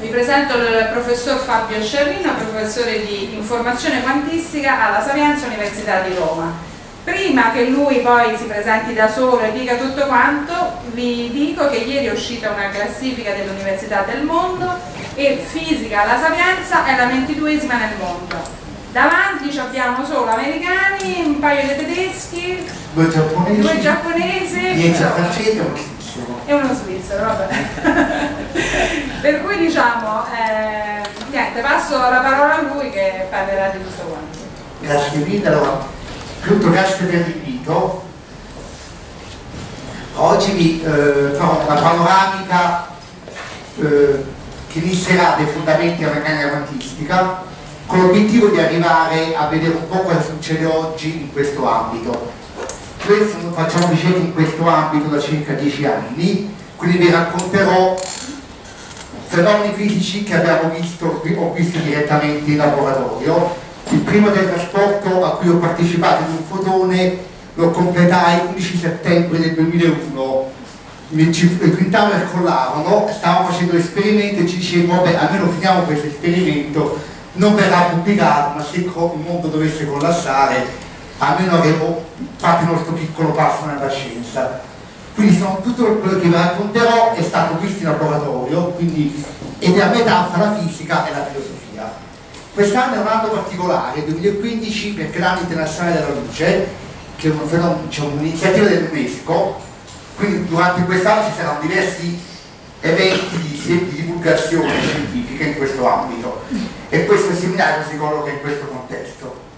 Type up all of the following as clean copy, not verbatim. Vi presento il professor Fabio Sciarrino, professore di informazione quantistica alla Sapienza Università di Roma. Prima che lui poi si presenti da solo e dica tutto quanto, vi dico che ieri è uscita una classifica dell'Università del Mondo e fisica alla Sapienza è la 22esima nel mondo. Davanti ci abbiamo solo americani, un paio di tedeschi, due giapponesi 10 francesi e uno svizzero, vabbè. Per cui diciamo, niente, passo la parola a lui che parlerà di tutto quanto. Grazie mille. Allora, tutto grazie per l'invito. Oggi vi farò una panoramica che listerà dei fondamenti della meccanica quantistica con l'obiettivo di arrivare a vedere un po' cosa succede oggi in questo ambito. Facciamo ricerca in questo ambito da circa 10 anni, quindi vi racconterò fenomeni fisici che abbiamo visto, ho visto direttamente in laboratorio. Il primo del trasporto a cui ho partecipato in un fotone lo completai l'11 settembre del 2001. Il quintavo del collaro, stavamo facendo l'esperimento e ci dicevamo, beh, almeno finiamo questo esperimento, non verrà pubblicato, ma se il mondo dovesse collassare almeno avevo fatto il nostro piccolo passo nella scienza. Quindi tutto quello che vi racconterò è stato visto in laboratorio, quindi, ed è a metà fra la fisica e la filosofia. Quest'anno è un anno particolare, 2015, perché l'anno internazionale della luce, che è un'iniziativa dell'UNESCO, quindi durante quest'anno ci saranno diversi eventi di divulgazione scientifica in questo ambito, e questo seminario si colloca in questo contesto.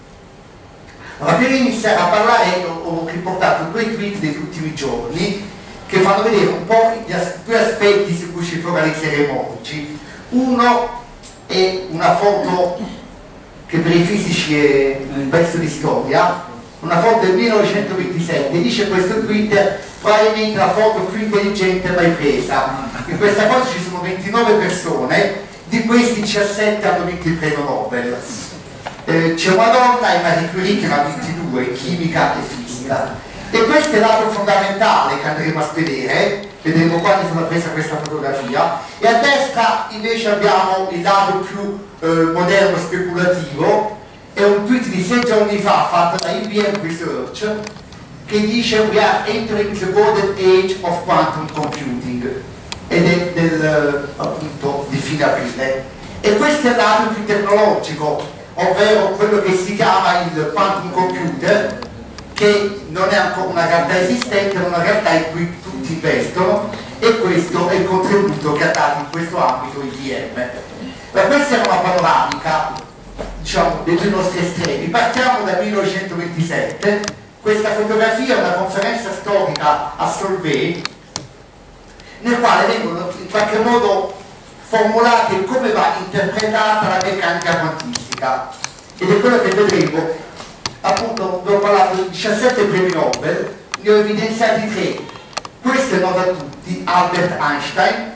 Ma prima di iniziare a parlare ho riportato due tweet degli ultimi giorni che fanno vedere un po' due aspetti su cui ci focalizzeremo oggi. Uno è una foto che per i fisici è un pezzo di storia, una foto del 1927, dice questo tweet, probabilmente la foto più intelligente mai presa. In questa foto ci sono 29 persone, di questi 17 hanno vinto il premio Nobel. C'è una donna e Marie Curie che ne ha 22, chimica e fisica, e questo è l'altro fondamentale che andremo a vedere. Vedremo qua che sono presa questa fotografia, e a destra invece abbiamo il lato più moderno, speculativo. È un tweet di 6 giorni fa fatto da IBM Research che dice "We are entering the golden age of quantum computing", ed è del, appunto, di fine aprile. E questo è il lato più tecnologico, ovvero quello che si chiama il quantum computer, che non è ancora una realtà esistente, ma una realtà in cui tutti investono, e questo è il contributo che ha dato in questo ambito IBM. Ma questa è una panoramica, diciamo, dei due nostri estremi. Partiamo dal 1927, questa fotografia è una conferenza storica a Solvay, nel quale vengono in qualche modo formulate come va interpretata la meccanica quantistica. Ed è quello che vedremo, appunto, vi ho parlato di 17 premi Nobel, ne ho evidenziati 3, questo è noto a tutti, Albert Einstein.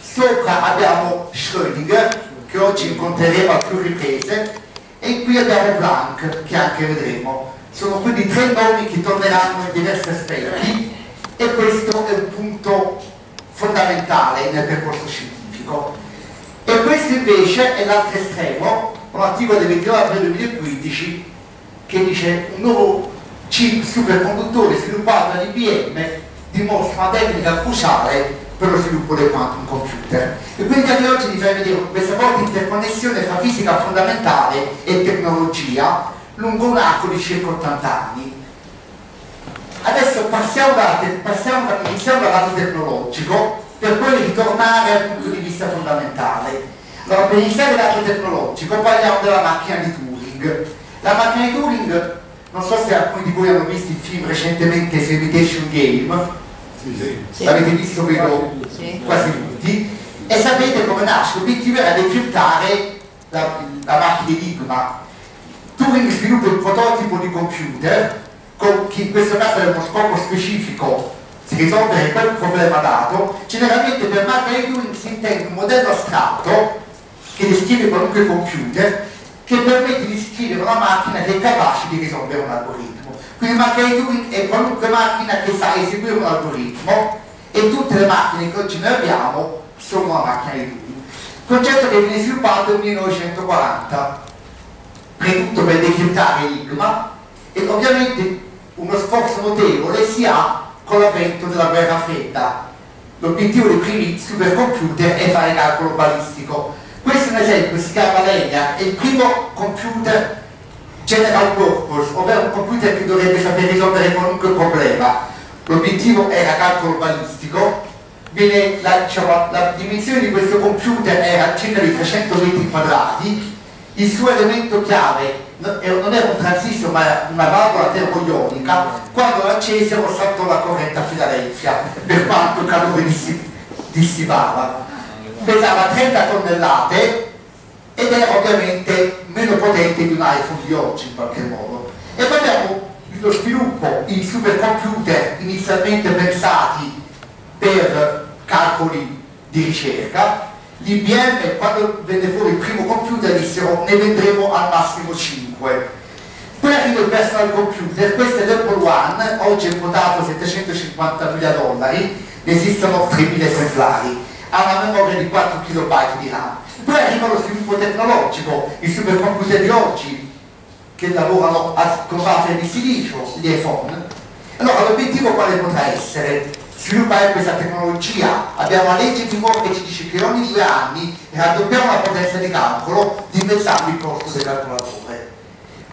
Sopra abbiamo Schrödinger, che oggi incontreremo a più riprese, e qui abbiamo Planck, che anche vedremo. Sono quindi 3 nomi che torneranno in diversi aspetti, e questo è un punto fondamentale nel percorso scientifico. E questo invece è l'altro estremo, un articolo del 29 aprile 2015 che dice un nuovo chip superconduttore sviluppato dall'IBM dimostra una tecnica cruciale per lo sviluppo del quantum computer. E quindi anche oggi vi fai vedere questa forte interconnessione tra fisica fondamentale e tecnologia lungo un arco di circa 80 anni. Adesso iniziamo dal lato tecnologico per poi ritornare al punto di vista fondamentale. Allora, per iniziare dal lato tecnologico parliamo della macchina di Turing. La macchina di Turing, non so se alcuni di voi hanno visto il film recentemente su Imitation Game, sì. L'avete visto, vedo, sì. Quasi tutti, e sapete come nasce. L'obiettivo era decryptare la macchina di Enigma. Turing sviluppa un prototipo di computer che in questo caso aveva uno scopo specifico, si risolvere quel problema dato. Generalmente per macchina di Turing si intende un modello astratto che descrive qualunque computer, che permette di scrivere una macchina che è capace di risolvere un algoritmo. Quindi macchina di Turing è qualunque macchina che sa eseguire un algoritmo, e tutte le macchine che oggi noi abbiamo sono una macchina di Turing. concetto che viene sviluppato nel 1940, tutto per decretare Enigma, e ovviamente uno sforzo notevole si ha con l'avvento della guerra fredda. L'obiettivo dei primi supercomputer è fare calcolo balistico. Questo è un esempio, si chiama l'ENIAC, è il primo computer general purpose, ovvero un computer che dovrebbe saper risolvere qualunque problema. L'obiettivo era calcolo balistico. La dimensione di questo computer era circa di 300 metri quadrati. Il suo elemento chiave non era un transistor ma era una valvola termoionica. Quando l'accesero saltò la corrente a Filadelfia, per quanto calore dissipava. Pesava 30 tonnellate ed era ovviamente meno potente di un iPhone di oggi in qualche modo. E poi abbiamo lo sviluppo di supercomputer inizialmente pensati per calcoli di ricerca. L'IBM, quando venne fuori il primo computer, dissero ne vendremo al massimo 5. Poi arriva il personal computer, questo è l'Apple One, oggi è quotato $750.000, ne esistono 3.000 esemplari, ha una memoria di 4 KB di RAM. Poi arriva lo sviluppo tecnologico, i supercomputer di oggi che lavorano con base di silicio, gli iPhone. Allora l'obiettivo quale potrà essere? Sviluppare questa tecnologia. Abbiamo la legge di Moore che ci dice che ogni 2 anni raddoppiamo la potenza di calcolo dimezzando il costo del calcolatore.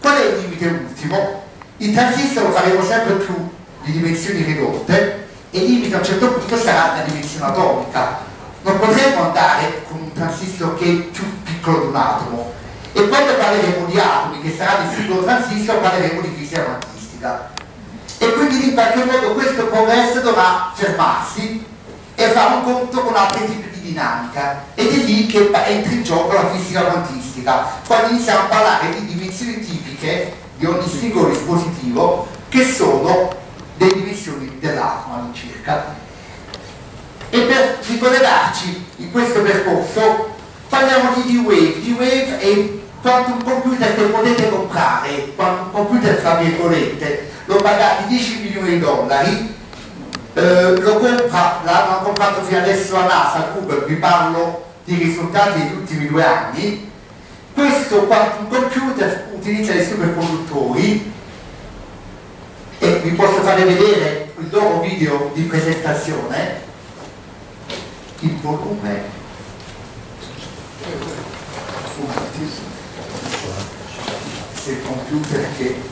Qual è il limite ultimo? Il transistor lo faremo sempre più di dimensioni ridotte e il limite a un certo punto sarà la dimensione atomica. Non potremo andare con un transistor che è più piccolo di un atomo, e quando parleremo di atomi, che sarà il singolo transistor, parleremo di fisica quantistica. E quindi in qualche modo questo progresso dovrà fermarsi e fare un conto con altri tipi di dinamica, ed è lì che entra in gioco la fisica quantistica, quando iniziamo a parlare di dimensioni tipiche di ogni singolo dispositivo, che sono le dimensioni dell'atomo all'incirca. E per ricollegarci in questo percorso parliamo di D-Wave. D-Wave è il quantum computer che potete comprare, quantum computer tra virgolette. L'ho pagato $10 milioni, l'hanno comprato fino adesso la NASA, Google, vi parlo di risultati degli ultimi 2 anni. Questo quantum computer utilizza dei superconduttori e vi posso fare vedere il loro video di presentazione, il volume. Se il computer che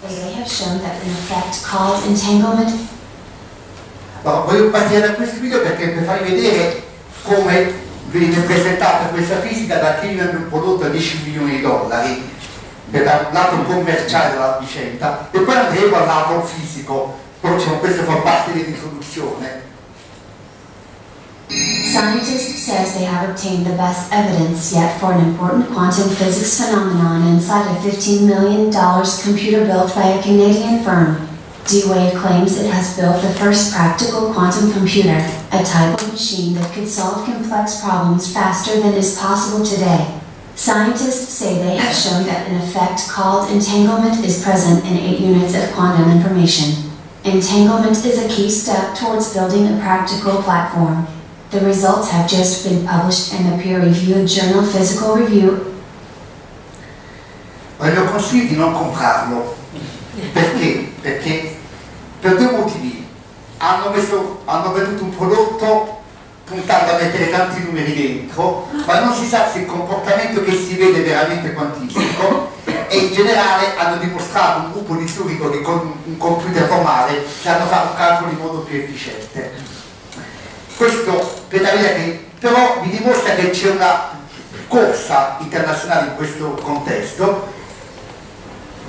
they have shown that an effect called entanglement. No, voglio partire da questo video perché per farvi vedere come viene presentata questa fisica da chi vende un prodotto a $10 milioni, per dare un lato commerciale della vicenda, e poi andremo al lato fisico, però diciamo, questo fa parte dell'introduzione. Scientist says they have obtained the best evidence yet for an important quantum physics phenomenon inside a $15 million computer built by a Canadian firm. D-Wave claims it has built the first practical quantum computer, a type of machine that could solve complex problems faster than is possible today. Scientists say they have shown that an effect called entanglement is present in 8 units of quantum information. Entanglement is a key step towards building a practical platform. The results have just been published in a peer-reviewed journal Physical Review. Voglio consiglio di non comprarlo. Perché? Perché per 2 motivi. Hanno venduto un prodotto puntando a mettere tanti numeri dentro, ma non si sa se il comportamento che si vede è veramente quantistico, e in generale hanno dimostrato un gruppo di storico che con un computer normale sanno fare un calcolo in modo più efficiente. Questo però vi dimostra che c'è una corsa internazionale in questo contesto.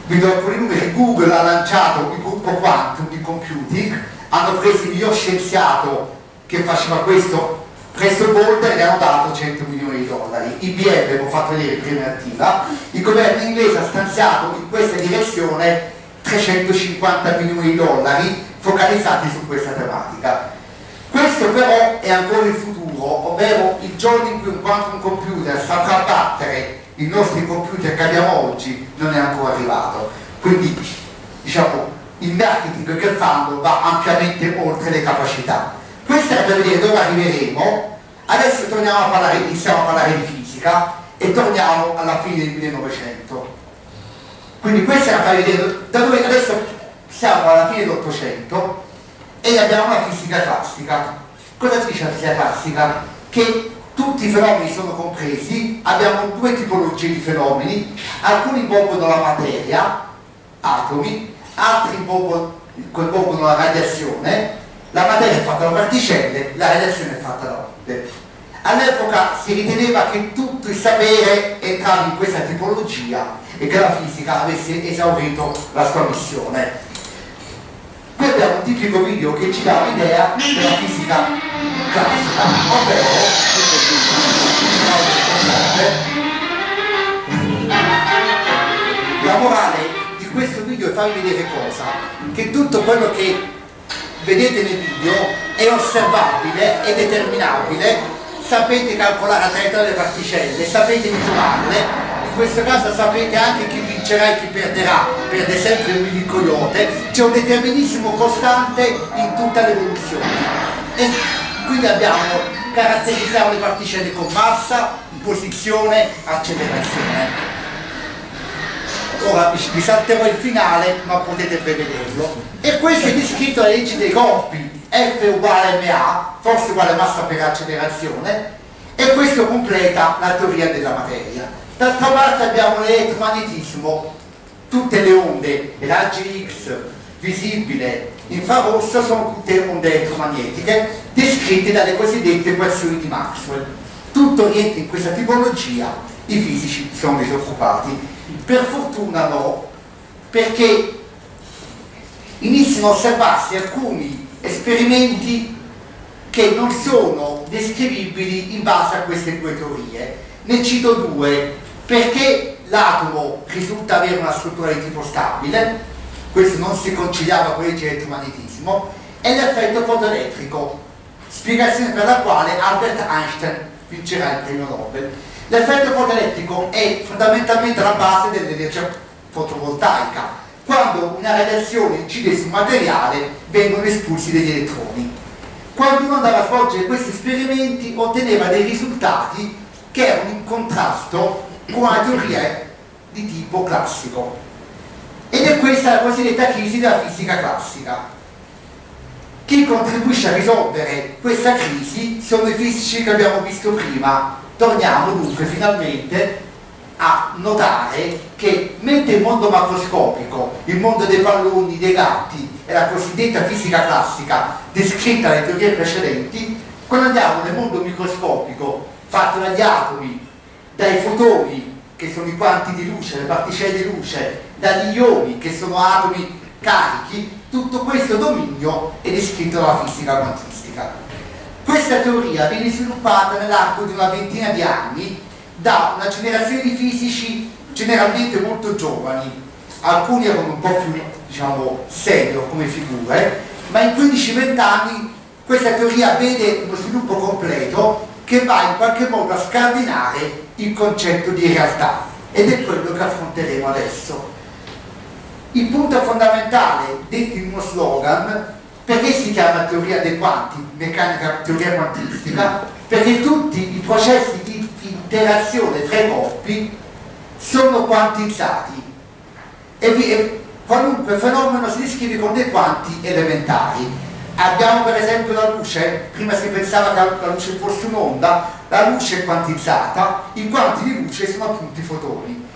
Vi do alcuni numeri. Google ha lanciato il gruppo quantum di computing, hanno preso il miglior scienziato che faceva questo presso il Bohr e gli hanno dato $100 milioni. IBM, abbiamo fatto vedere prima attiva, il governo inglese ha stanziato in questa direzione $350 milioni focalizzati su questa tematica. Questo però è ancora il futuro, ovvero il giorno in cui un quantum computer saprà battere i nostri computer che abbiamo oggi non è ancora arrivato. Quindi diciamo, il marketing che fanno va ampiamente oltre le capacità. Questo è per vedere dove arriveremo. Adesso torniamo a parlare, iniziamo a parlare di fisica e torniamo alla fine del 1900. Quindi questo è per vedere da dove adesso siamo alla fine dell'Ottocento e abbiamo la fisica classica. Cosa dice la fisica classica? Che tutti i fenomeni sono compresi, abbiamo due tipologie di fenomeni, alcuni involvono la materia, atomi, altri coinvolgono la radiazione. La materia è fatta da particelle, la radiazione è fatta da onde. All'epoca si riteneva che tutto il sapere entrasse in questa tipologia e che la fisica avesse esaurito la sua missione. Qui abbiamo un tipico video che ci dà un'idea della fisica classica, ovvero la morale di questo video è farvi vedere cosa? Che tutto quello che vedete nel video è osservabile, è determinabile, sapete calcolare la traiettoria delle particelle, sapete misurarle. In questo caso sapete anche chi vincerà e chi perderà, perde sempre un milicoyote, c'è un determinismo costante in tutta l'evoluzione. E quindi abbiamo caratterizzato le particelle con massa, posizione, accelerazione. Ora vi salterò il finale, ma potete prevederlo. E questo è descritto alla legge dei corpi, F uguale ma, forza uguale massa per accelerazione, e questo completa la teoria della materia. D'altra parte abbiamo l'elettromagnetismo, tutte le onde, raggi X, visibile, infrarosso, sono tutte onde elettromagnetiche descritte dalle cosiddette equazioni di Maxwell. Tutto rientra in questa tipologia, i fisici sono disoccupati. Per fortuna no, perché iniziano a osservarsi alcuni esperimenti che non sono descrivibili in base a queste due teorie. Ne cito due. Perché l'atomo risulta avere una struttura di tipo stabile, questo non si conciliava con l'elettromagnetismo, e l'effetto fotoelettrico, spiegazione per la quale Albert Einstein vincerà il premio Nobel. L'effetto fotoelettrico è fondamentalmente la base dell'energia fotovoltaica, quando una radiazione incide sul materiale vengono espulsi degli elettroni. Quando uno andava a svolgere questi esperimenti otteneva dei risultati che erano in contrasto con una teoria di tipo classico, ed è questa la cosiddetta crisi della fisica classica. Chi contribuisce a risolvere questa crisi sono i fisici che abbiamo visto prima. Torniamo dunque finalmente a notare che mentre il mondo macroscopico, il mondo dei palloni, dei gatti e la cosiddetta fisica classica descritta dalle teorie precedenti, quando andiamo nel mondo microscopico fatto dagli atomi, dai fotoni che sono i quanti di luce, le particelle di luce, dagli ioni che sono atomi carichi, tutto questo dominio è descritto dalla fisica quantistica. Questa teoria viene sviluppata nell'arco di una ventina di anni da una generazione di fisici generalmente molto giovani, alcuni erano un po' più, diciamo, senior come figure, ma in 15-20 anni questa teoria vede uno sviluppo completo che va in qualche modo a scardinare il concetto di realtà, ed è quello che affronteremo adesso. Il punto fondamentale detto in uno slogan, perché si chiama teoria dei quanti, meccanica teoria quantistica, perché tutti i processi di interazione tra i corpi sono quantizzati e qualunque fenomeno si descrive con dei quanti elementari. Abbiamo per esempio la luce, prima si pensava che la luce fosse un'onda, la luce è quantizzata, i quanti di luce sono appunto i fotoni,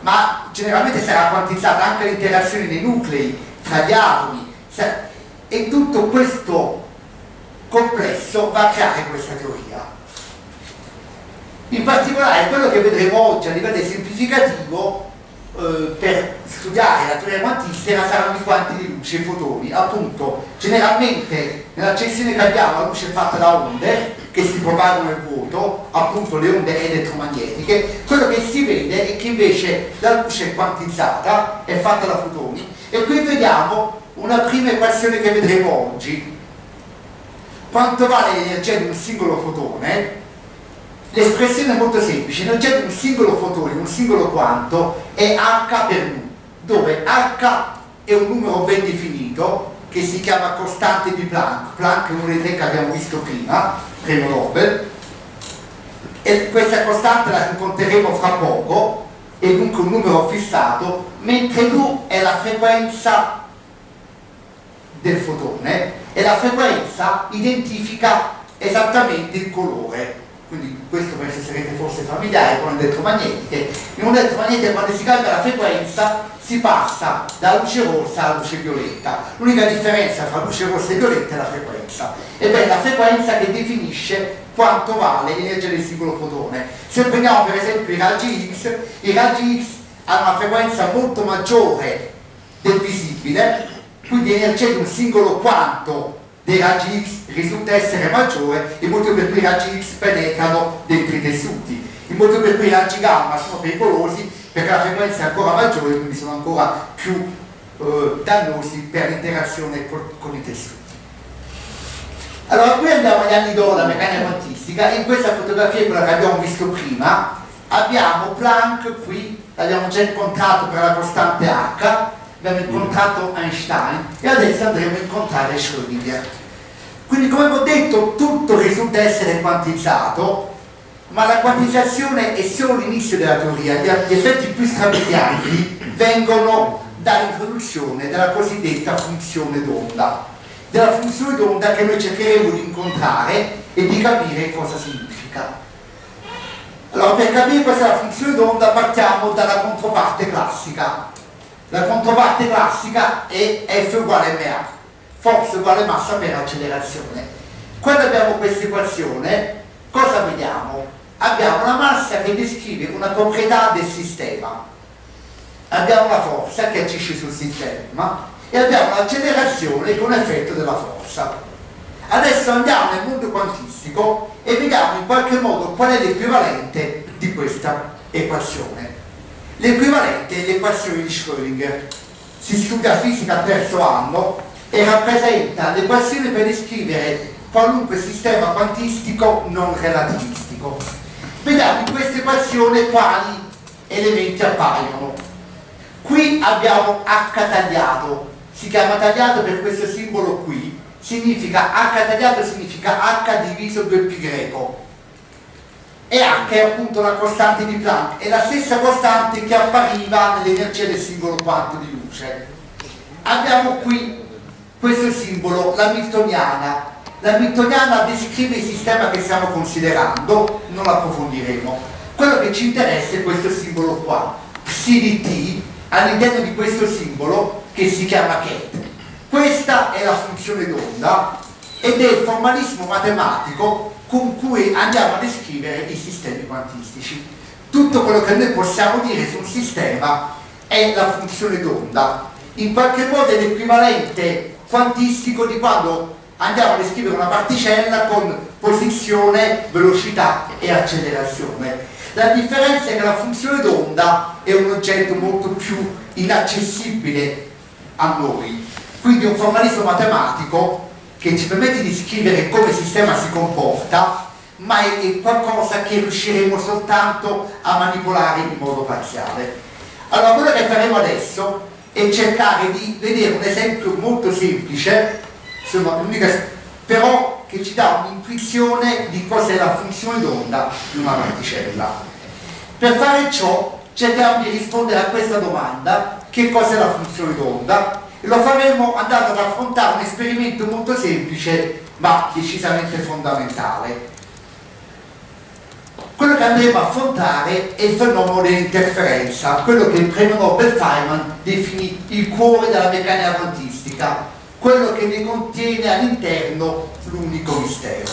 ma generalmente sarà quantizzata anche l'interazione dei nuclei, tra gli atomi, e tutto questo complesso va a creare questa teoria. In particolare quello che vedremo oggi a livello semplificativo per studiare la teoria quantistica saranno i quanti di luce, i fotoni. Appunto, generalmente nella sezione che abbiamo la luce è fatta da onde che si propagano nel vuoto, appunto le onde elettromagnetiche. Quello che si vede è che invece la luce è quantizzata, è fatta da fotoni, e qui vediamo una prima equazione che vedremo oggi. Quanto vale l'energia di un singolo fotone? L'espressione è molto semplice, l'energia di un singolo fotone, un singolo quanto, è H per nu. dove H è un numero ben definito che si chiama costante di Planck. Planck è uno dei tre che abbiamo visto prima, premio Nobel, e questa costante la incontreremo fra poco, è dunque un numero fissato, mentre nu è la frequenza del fotone e la frequenza identifica esattamente il colore. Quindi questo penso sarete forse familiari con le elettromagnetiche. In un elettromagnetico, quando si cambia la frequenza, si passa da luce rossa alla luce violetta. L'unica differenza tra luce rossa e violetta è la frequenza, ed è la frequenza che definisce quanto vale l'energia del singolo fotone. Se prendiamo per esempio i raggi X hanno una frequenza molto maggiore del visibile, quindi l'energia di un singolo quanto dei raggi X risulta essere maggiore, il motivo per cui i raggi X penetrano dentro i tessuti, il motivo per cui i raggi gamma sono pericolosi perché la frequenza è ancora maggiore, quindi sono ancora più dannosi per l'interazione con i tessuti. Allora qui andiamo agli anni d'oro della meccanica quantistica. In questa fotografia, quella che abbiamo visto prima, abbiamo Planck qui, l'abbiamo già incontrato per la costante H, abbiamo incontrato Einstein e adesso andremo a incontrare Schrödinger. Quindi, come ho detto, tutto risulta essere quantizzato, ma la quantizzazione è solo l'inizio della teoria. Gli effetti più strabilianti vengono dall'introduzione della cosiddetta funzione d'onda, della funzione d'onda che noi cercheremo di incontrare e di capire cosa significa. Allora, per capire questa funzione d'onda partiamo dalla controparte classica. La controparte classica è F uguale ma, forza uguale massa per accelerazione. Quando abbiamo questa equazione, cosa vediamo? Abbiamo una massa che descrive una proprietà del sistema, abbiamo una forza che agisce sul sistema e abbiamo un'accelerazione con effetto della forza. Adesso andiamo nel mondo quantistico e vediamo in qualche modo qual è l'equivalente di questa equazione. L'equivalente è l'equazione di Schrödinger, si studia fisica al terzo anno e rappresenta l'equazione per descrivere qualunque sistema quantistico non relativistico. Vediamo in questa equazione quali elementi appaiono. Qui abbiamo H tagliato, si chiama tagliato per questo simbolo qui, significa H tagliato significa H diviso 2π greco. E H è appunto la costante di Planck, è la stessa costante che appariva nell'energia del singolo quanto di luce. Abbiamo qui questo simbolo, la Hamiltoniana. La Hamiltoniana descrive il sistema che stiamo considerando, non lo approfondiremo. Quello che ci interessa è questo simbolo qua, psi di t, all'interno di questo simbolo che si chiama ket. Questa è la funzione d'onda ed è il formalismo matematico con cui andiamo a descrivere i sistemi quantistici. Tutto quello che noi possiamo dire su un sistema è la funzione d'onda, in qualche modo è l'equivalente quantistico di quando andiamo a descrivere una particella con posizione, velocità e accelerazione. La differenza è che la funzione d'onda è un oggetto molto più inaccessibile a noi, quindi è un formalismo matematico che ci permette di scrivere come il sistema si comporta, ma è qualcosa che riusciremo soltanto a manipolare in modo parziale. Allora, quello che faremo adesso è cercare di vedere un esempio molto semplice, insomma, però che ci dà un'intuizione di cos'è la funzione d'onda di una particella. Per fare ciò cerchiamo di rispondere a questa domanda: che cos'è la funzione d'onda? Lo faremo andando ad affrontare un esperimento molto semplice ma decisamente fondamentale. Quello che andremo a affrontare è il fenomeno dell'interferenza, quello che il premio Nobel Feynman definì il cuore della meccanica quantistica, quello che ne contiene all'interno l'unico mistero.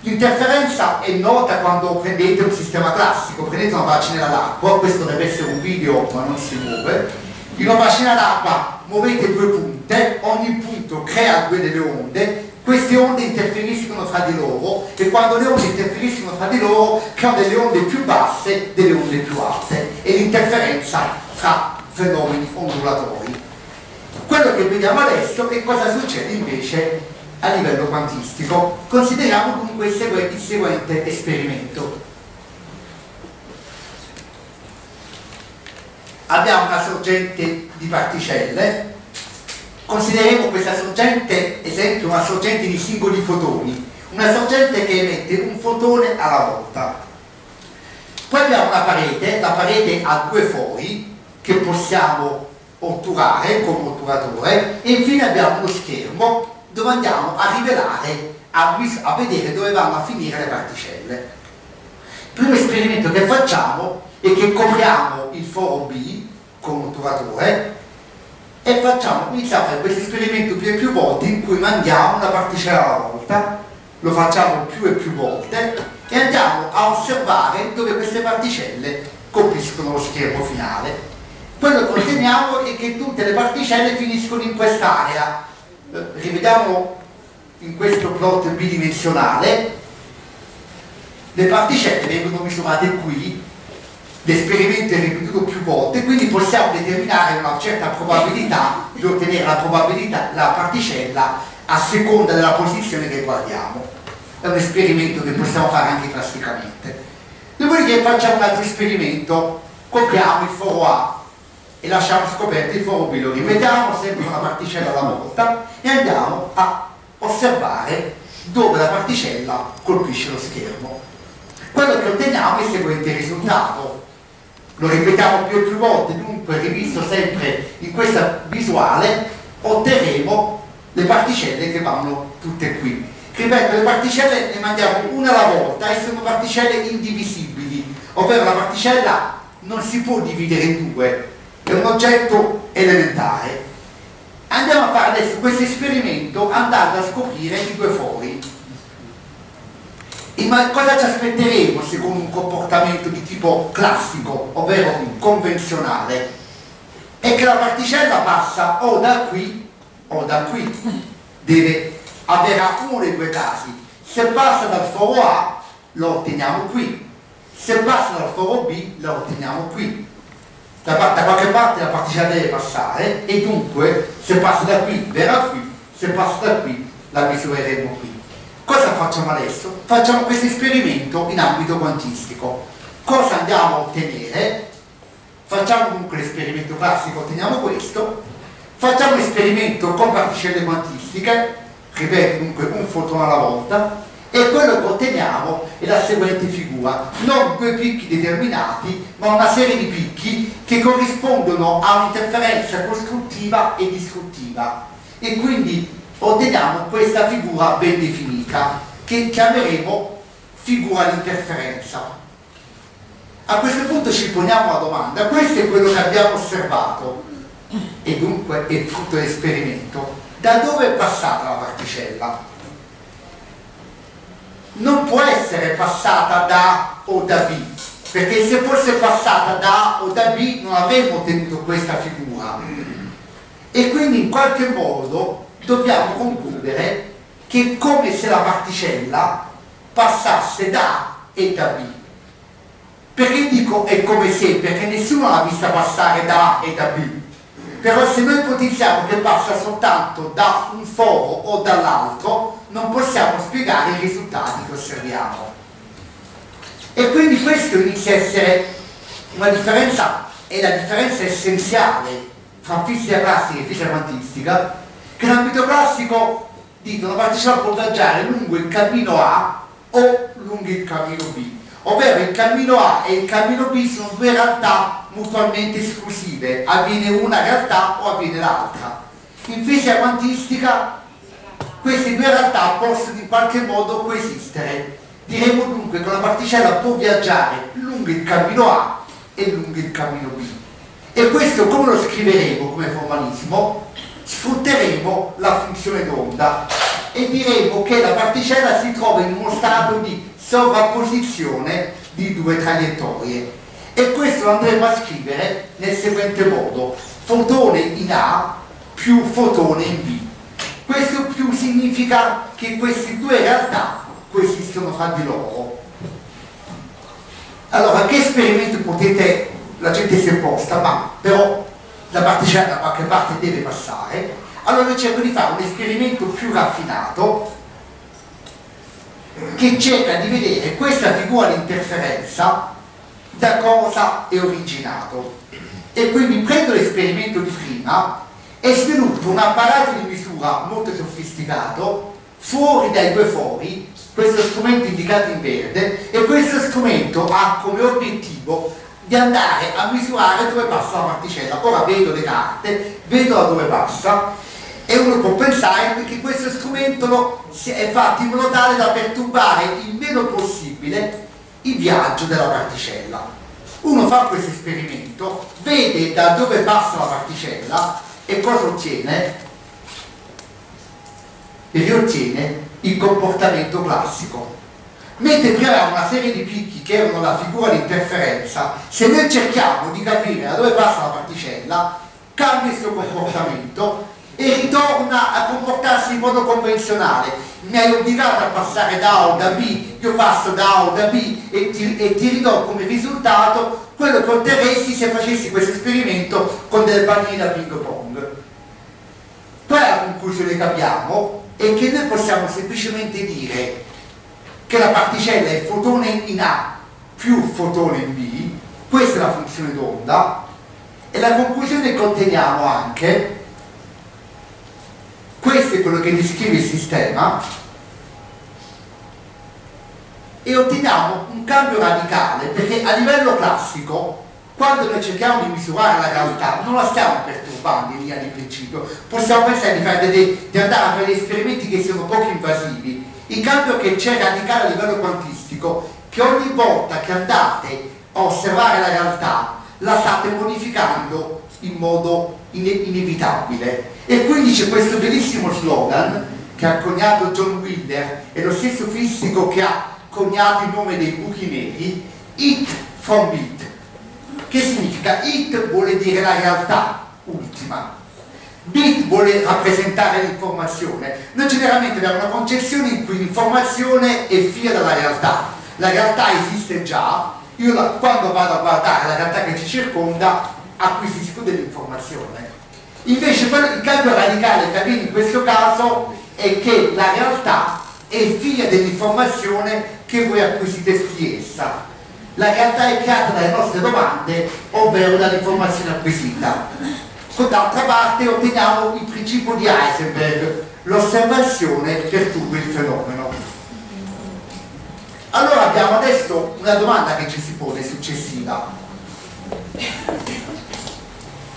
L'interferenza è nota quando prendete un sistema classico, prendete una bacinella d'acqua, questo deve essere un video ma non si muove. In una bacinella d'acqua muovete due punte, ogni punto crea due delle onde, queste onde interferiscono fra di loro e quando le onde interferiscono fra di loro creano delle onde più basse, delle onde più alte, e l'interferenza fra fenomeni ondulatori. Quello che vediamo adesso è cosa succede invece a livello quantistico. Consideriamo dunque il seguente esperimento. abbiamo una sorgente di particelle, consideriamo questa sorgente, esempio, una sorgente di singoli fotoni, una sorgente che emette un fotone alla volta. Poi abbiamo una parete, la parete ha due fori che possiamo otturare con un otturatore, e infine abbiamo uno schermo dove andiamo a rivelare, a vedere dove vanno a finire le particelle. Il primo esperimento che facciamo è che copriamo il foro B con un otturatore e iniziamo a fare questo esperimento più e più volte, in cui mandiamo una particella alla volta, lo facciamo più e più volte e andiamo a osservare dove queste particelle colpiscono lo schermo finale. Quello che otteniamo è che tutte le particelle finiscono in quest'area. Rivediamo in questo plot bidimensionale, le particelle vengono misurate qui, l'esperimento è ripetuto più volte, quindi possiamo determinare una certa probabilità di ottenere la particella a seconda della posizione che guardiamo. È un esperimento che possiamo fare anche plasticamente. Dopodiché facciamo un altro esperimento, copriamo il foro A e lasciamo scoperto il foro B, lo ripetiamo sempre una particella alla volta e andiamo a osservare dove la particella colpisce lo schermo. Quello che otteniamo è il seguente risultato, lo ripetiamo più e più volte, dunque rivisto sempre in questa visuale otterremo le particelle che vanno tutte qui. Ripeto, le particelle ne mandiamo una alla volta e sono particelle indivisibili, ovvero la particella non si può dividere in due, è un oggetto elementare. Andiamo a fare adesso questo esperimento andando a scoprire i due fori. Cosa ci aspetteremo secondo un comportamento di tipo classico, ovvero convenzionale? È che la particella passa o da qui o da qui. Deve avverrà uno dei due casi. Se passa dal foro A lo otteniamo qui, se passa dal foro B lo otteniamo qui. Da qualche parte la particella deve passare e dunque se passa da qui verrà qui, se passa da qui la misureremo qui. Cosa facciamo adesso? Facciamo questo esperimento in ambito quantistico. Cosa andiamo a ottenere? Facciamo comunque l'esperimento classico, otteniamo questo, facciamo l'esperimento con particelle quantistiche, ripeto dunque un fotone alla volta, e quello che otteniamo è la seguente figura, non due picchi determinati ma una serie di picchi che corrispondono a un'interferenza costruttiva e distruttiva, e quindi otteniamo questa figura ben definita che chiameremo figura di interferenza. A questo punto ci poniamo la domanda: questo è quello che abbiamo osservato e dunque è frutto dell'esperimento, da dove è passata la particella? Non può essere passata da A o da B, perché se fosse passata da A o da B non avremmo ottenuto questa figura, e quindi in qualche modo dobbiamo concludere che è come se la particella passasse da A e da B. Perché dico è come se? Perché nessuno l'ha vista passare da A e da B, però se noi ipotizziamo che passa soltanto da un foro o dall'altro non possiamo spiegare i risultati che osserviamo, e quindi questo inizia a essere una differenza, è la differenza essenziale tra fisica classica e fisica quantistica, che l'ambito classico dice una particella può viaggiare lungo il cammino A o lungo il cammino B, ovvero il cammino A e il cammino B sono due realtà mutualmente esclusive, avviene una realtà o avviene l'altra. In fisica quantistica queste due realtà possono in qualche modo coesistere. Diremo dunque che la particella può viaggiare lungo il cammino A e lungo il cammino B. E questo come lo scriveremo come formalismo? Sfrutteremo la funzione d'onda e diremo che la particella si trova in uno stato di sovrapposizione di due traiettorie. E questo lo andremo a scrivere nel seguente modo: fotone in A più fotone in B. Questo più significa che queste due realtà coesistono fra di loro. Allora, che esperimento potete, la gente si è posta, ma però la particella da qualche parte deve passare, allora io cerco di fare un esperimento più raffinato che cerca di vedere questa figura di interferenza da cosa è originato. e quindi prendo l'esperimento di prima e sviluppo un apparato di misura molto sofisticato fuori dai due fori, questo strumento indicato in verde, e questo strumento ha come obiettivo di andare a misurare dove passa la particella. Ora vedo le carte, vedo da dove passa, e uno può pensare che questo strumento è fatto in modo tale da perturbare il meno possibile il viaggio della particella. Uno fa questo esperimento, vede da dove passa la particella e cosa ottiene? E ottiene il comportamento classico. Mentre prima erano una serie di picchi che erano la figura di interferenza, se noi cerchiamo di capire da dove passa la particella, cambia il suo comportamento e ritorna a comportarsi in modo convenzionale. Mi hai obbligato a passare da A o da B, io passo da A o da B e ti ridò come risultato quello che otterresti se facessi questo esperimento con delle palline da ping pong. Qual è la conclusione che capiamo? È che noi possiamo semplicemente dire che la particella è fotone in A più fotone in B, questa è la funzione d'onda, e la conclusione che otteniamo anche, questo è quello che descrive il sistema, e otteniamo un cambio radicale, perché a livello classico, quando noi cerchiamo di misurare la realtà, non la stiamo perturbando in linea di principio, possiamo pensare di andare a fare degli esperimenti che siano poco invasivi. Il cambio che c'è radicale a livello quantistico, che ogni volta che andate a osservare la realtà, la state modificando in modo inevitabile. E quindi c'è questo bellissimo slogan che ha coniato John Wheeler, è lo stesso fisico che ha coniato il nome dei buchi neri, It from Bit, che significa It vuole dire la realtà ultima, Bit vuole rappresentare l'informazione. Noi generalmente abbiamo una concezione in cui l'informazione è fia dalla realtà, la realtà esiste già, io quando vado a guardare la realtà che ci circonda acquisisco dell'informazione. Invece il cambio radicale che avviene in questo caso è che la realtà è figlia dell'informazione che voi acquisite di essa. La realtà è creata dalle nostre domande, ovvero dall'informazione acquisita. D'altra parte otteniamo il principio di Heisenberg, l'osservazione perturba il fenomeno. Allora abbiamo adesso una domanda che ci si pone successiva.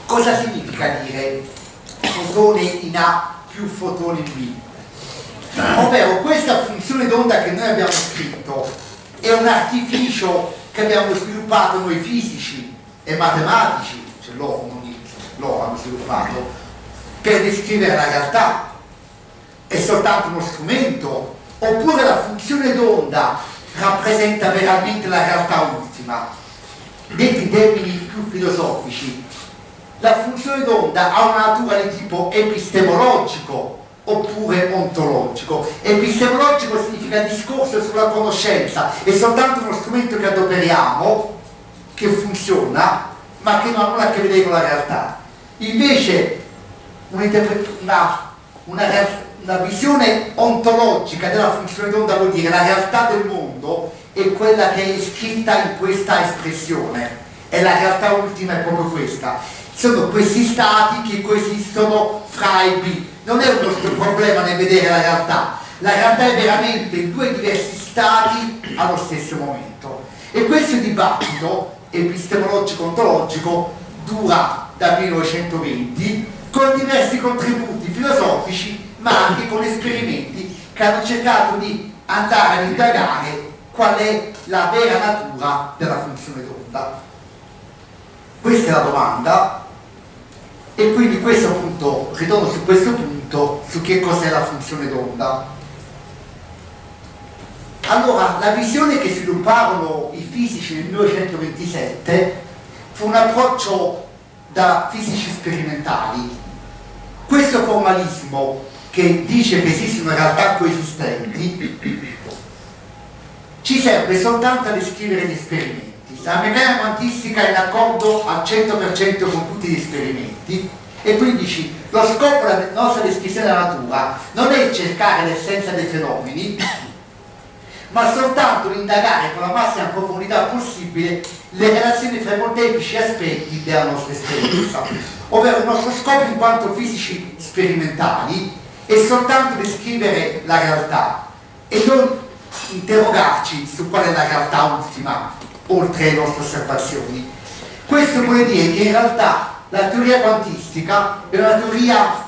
Cosa significa dire fotone in A più fotone in B? Ovvero questa funzione d'onda che noi abbiamo scritto è un artificio che abbiamo sviluppato noi fisici e matematici, cioè loro hanno sviluppato, per descrivere la realtà. È soltanto uno strumento, oppure la funzione d'onda rappresenta veramente la realtà ultima? Detto in termini più filosofici, la funzione d'onda ha una natura di tipo epistemologico oppure ontologico. Epistemologico significa discorso sulla conoscenza, è soltanto uno strumento che adoperiamo, che funziona, ma che non ha nulla a che vedere con la realtà. Invece una visione ontologica della funzione d'onda vuol dire la realtà del mondo è quella che è scritta in questa espressione, è la realtà ultima, è proprio questa. Sono questi stati che coesistono fra e B. Non è un nostro problema nel vedere la realtà è veramente due diversi stati allo stesso momento. E questo dibattito epistemologico-ontologico dura dal 1920 con diversi contributi filosofici, ma anche con esperimenti che hanno cercato di andare ad indagare qual è la vera natura della funzione d'onda. Questa è la domanda. E quindi questo punto, ritorno su questo punto, su che cos'è la funzione d'onda. Allora, la visione che svilupparono i fisici nel 1927 fu un approccio da fisici sperimentali. Questo formalismo che dice che esistono realtà coesistenti ci serve soltanto a descrivere gli esperimenti. La meccanica quantistica è in accordo al 100% con tutti gli esperimenti e quindi dici, lo scopo della nostra descrizione della natura non è cercare l'essenza dei fenomeni, ma soltanto di indagare con la massima profondità possibile le relazioni fra i molteplici aspetti della nostra esperienza, ovvero il nostro scopo in quanto fisici sperimentali è soltanto descrivere la realtà e non interrogarci su qual è la realtà ultima, oltre le nostre osservazioni. Questo vuol dire che in realtà la teoria quantistica è una teoria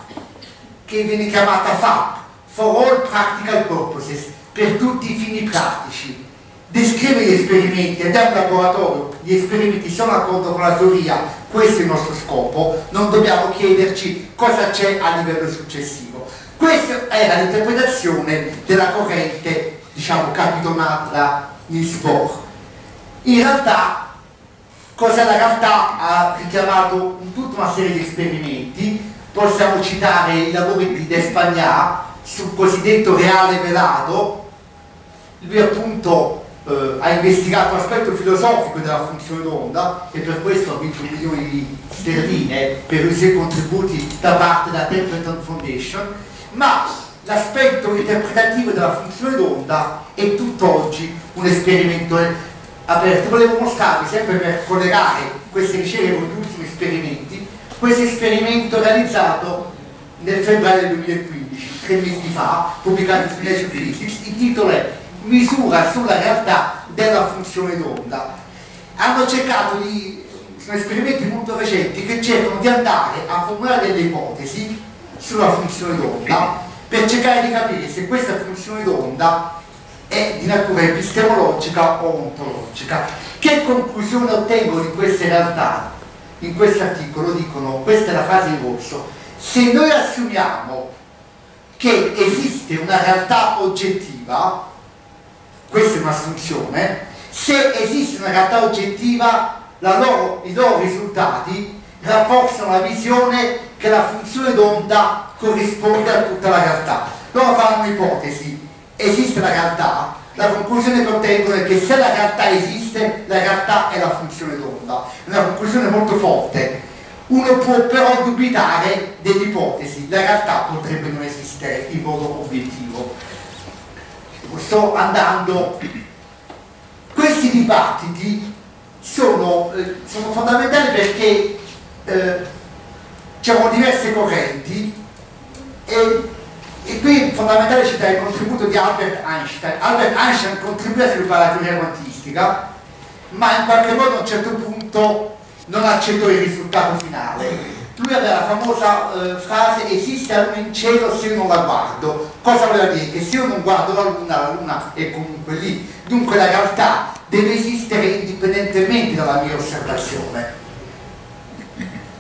che viene chiamata FAP, for all practical purposes, per tutti i fini pratici. Descrive gli esperimenti, andiamo in laboratorio, gli esperimenti sono d'accordo con la teoria, questo è il nostro scopo, non dobbiamo chiederci cosa c'è a livello successivo. Questa era l'interpretazione della corrente, diciamo, capitonata da Niels Bohr. In realtà, cosa la realtà ha richiamato in tutta una serie di esperimenti, possiamo citare i lavori di Despagnat sul cosiddetto reale velato. Lui appunto ha investigato l'aspetto filosofico della funzione d'onda e per questo ha vinto £1.000.000 per i suoi contributi da parte della Templeton Foundation, ma l'aspetto interpretativo della funzione d'onda è tutt'oggi un esperimento aperto. Volevo mostrarvi, sempre per collegare queste ricerche con gli ultimi esperimenti, questo esperimento realizzato nel febbraio 2015, 3 mesi fa, pubblicato su Nature Physics. Il titolo è Misura sulla realtà della funzione d'onda. Hanno cercato di, sono esperimenti molto recenti che cercano di andare a formulare delle ipotesi sulla funzione d'onda per cercare di capire se questa funzione d'onda è di natura epistemologica o ontologica. Che conclusione ottengo di queste realtà? In questo articolo dicono, questa è la frase in rosso: se noi assumiamo che esiste una realtà oggettiva, questa è un'assunzione, se esiste una realtà oggettiva, i loro risultati rafforzano la visione che la funzione d'onda corrisponde a tutta la realtà. Loro fanno un'ipotesi: esiste la realtà, la conclusione che ottengono è che se la realtà esiste, la realtà è la funzione d'onda. È una conclusione molto forte. Uno può però dubitare dell'ipotesi, la realtà potrebbe non esistere in modo obiettivo. Sto andando. Questi dibattiti sono fondamentali perché c'erano diverse correnti e qui è fondamentale citare il contributo di Albert Einstein. Albert Einstein contribuì a sviluppare la teoria quantistica, ma in qualche modo a un certo punto non accettò il risultato finale. Lui aveva la famosa frase: esiste la luna in cielo se io non la guardo. Cosa voleva dire? Che se io non guardo la luna è comunque lì. Dunque la realtà deve esistere indipendentemente dalla mia osservazione.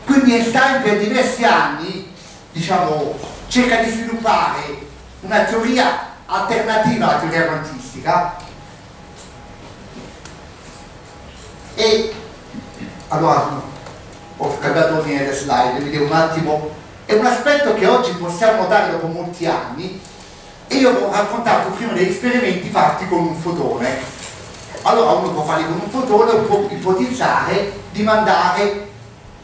Quindi Einstein per diversi anni, diciamo, cerca di sviluppare una teoria alternativa alla teoria quantistica. E allora ho cambiato l'ordine delle slide, vediamo un attimo. È un aspetto che oggi possiamo notare dopo molti anni, e io ho raccontato prima degli esperimenti fatti con un fotone. Allora uno può farli con un fotone o può ipotizzare di mandare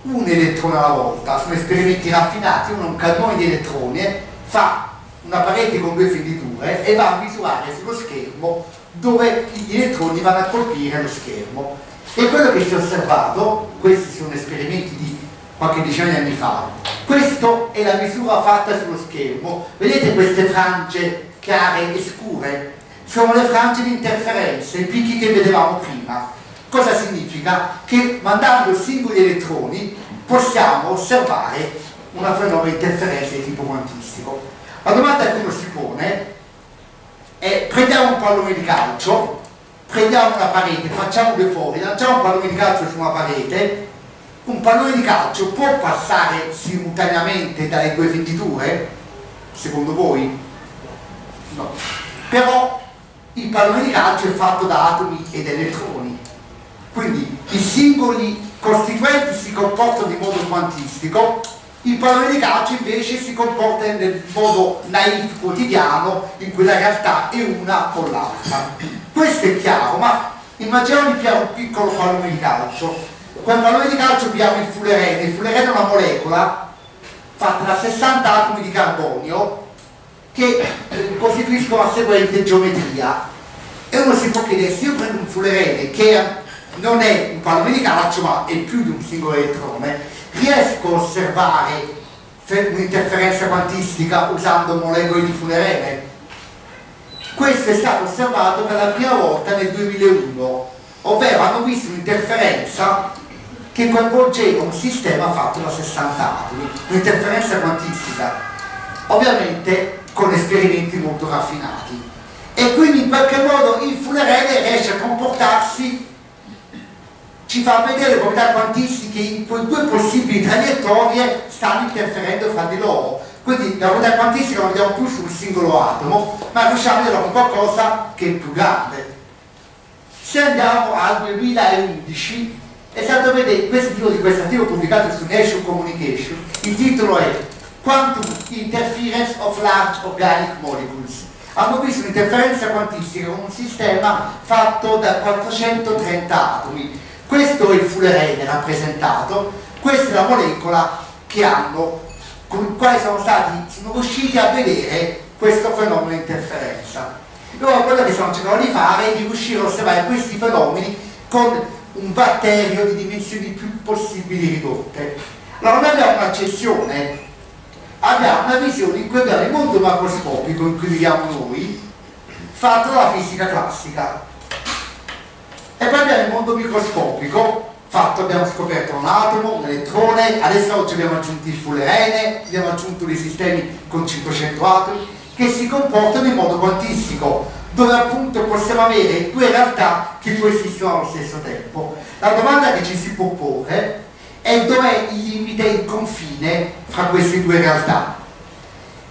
un elettrone alla volta. Sono esperimenti raffinati. Uno ha un cannone di elettroni, fa una parete con 2 fenditure e va a misurare sullo schermo dove gli elettroni vanno a colpire lo schermo. E quello che si è osservato, questi sono esperimenti di qualche decina di anni fa, questa è la misura fatta sullo schermo. Vedete queste frange chiare e scure? Sono le frange di interferenza, i picchi che vedevamo prima. Cosa significa? Che mandando singoli elettroni possiamo osservare una fenomeno di interferenza di tipo quantistico. La domanda che uno si pone è: prendiamo un pallone di calcio, prendiamo una parete, facciamo due fori, lanciamo un pallone di calcio su una parete, un pallone di calcio può passare simultaneamente dalle 2 fenditure? Secondo voi? No. Però il pallone di calcio è fatto da atomi ed elettroni. Quindi i singoli costituenti si comportano in modo quantistico, il pallone di calcio invece si comporta nel modo naif quotidiano in cui la realtà è una o l'altra. Questo è chiaro, ma immaginiamo di un piccolo pallone di calcio. Quel pallone di calcio abbiamo il fullerene è una molecola fatta da 60 atomi di carbonio che costituiscono la seguente geometria. E uno si può chiedere, se io prendo un fullerene che non è un pallone di calcio ma è più di un singolo elettrone, riesco a osservare un'interferenza quantistica usando molecole di fullerene? Questo è stato osservato per la prima volta nel 2001, ovvero hanno visto un'interferenza che coinvolgeva un sistema fatto da 60 atomi, un'interferenza quantistica, ovviamente con esperimenti molto raffinati. E quindi in qualche modo il fullerene riesce a comportarsi, ci fa vedere proprietà quantistiche in quei due possibili traiettorie stanno interferendo fra di loro. Quindi la proprietà quantistica non vediamo più sul singolo atomo, ma riusciamo a vedere qualcosa che è più grande. Se andiamo al 2011, è stato vedere questo titolo di questo articolo pubblicato su Nature Communication, il titolo è Quantum Interference of Large Organic Molecules. Hanno visto un'interferenza quantistica con un sistema fatto da 430 atomi. Questo è il fullerene rappresentato, questa è la molecola che hanno, con il quale sono riusciti a vedere questo fenomeno di interferenza. Allora quello che stiamo cercando di fare è di riuscire a osservare questi fenomeni con un batterio di dimensioni più possibili ridotte. Allora noi abbiamo un'accezione, abbiamo una visione in cui abbiamo il mondo macroscopico in cui viviamo noi, fatto dalla fisica classica, e poi abbiamo il mondo microscopico fatto, abbiamo scoperto un atomo, un elettrone, adesso oggi abbiamo aggiunto il fullerene, abbiamo aggiunto dei sistemi con 500 atomi che si comportano in modo quantistico, dove appunto possiamo avere due realtà che coesistono allo stesso tempo. La domanda che ci si può porre è: dov'è il limite, il confine fra queste due realtà?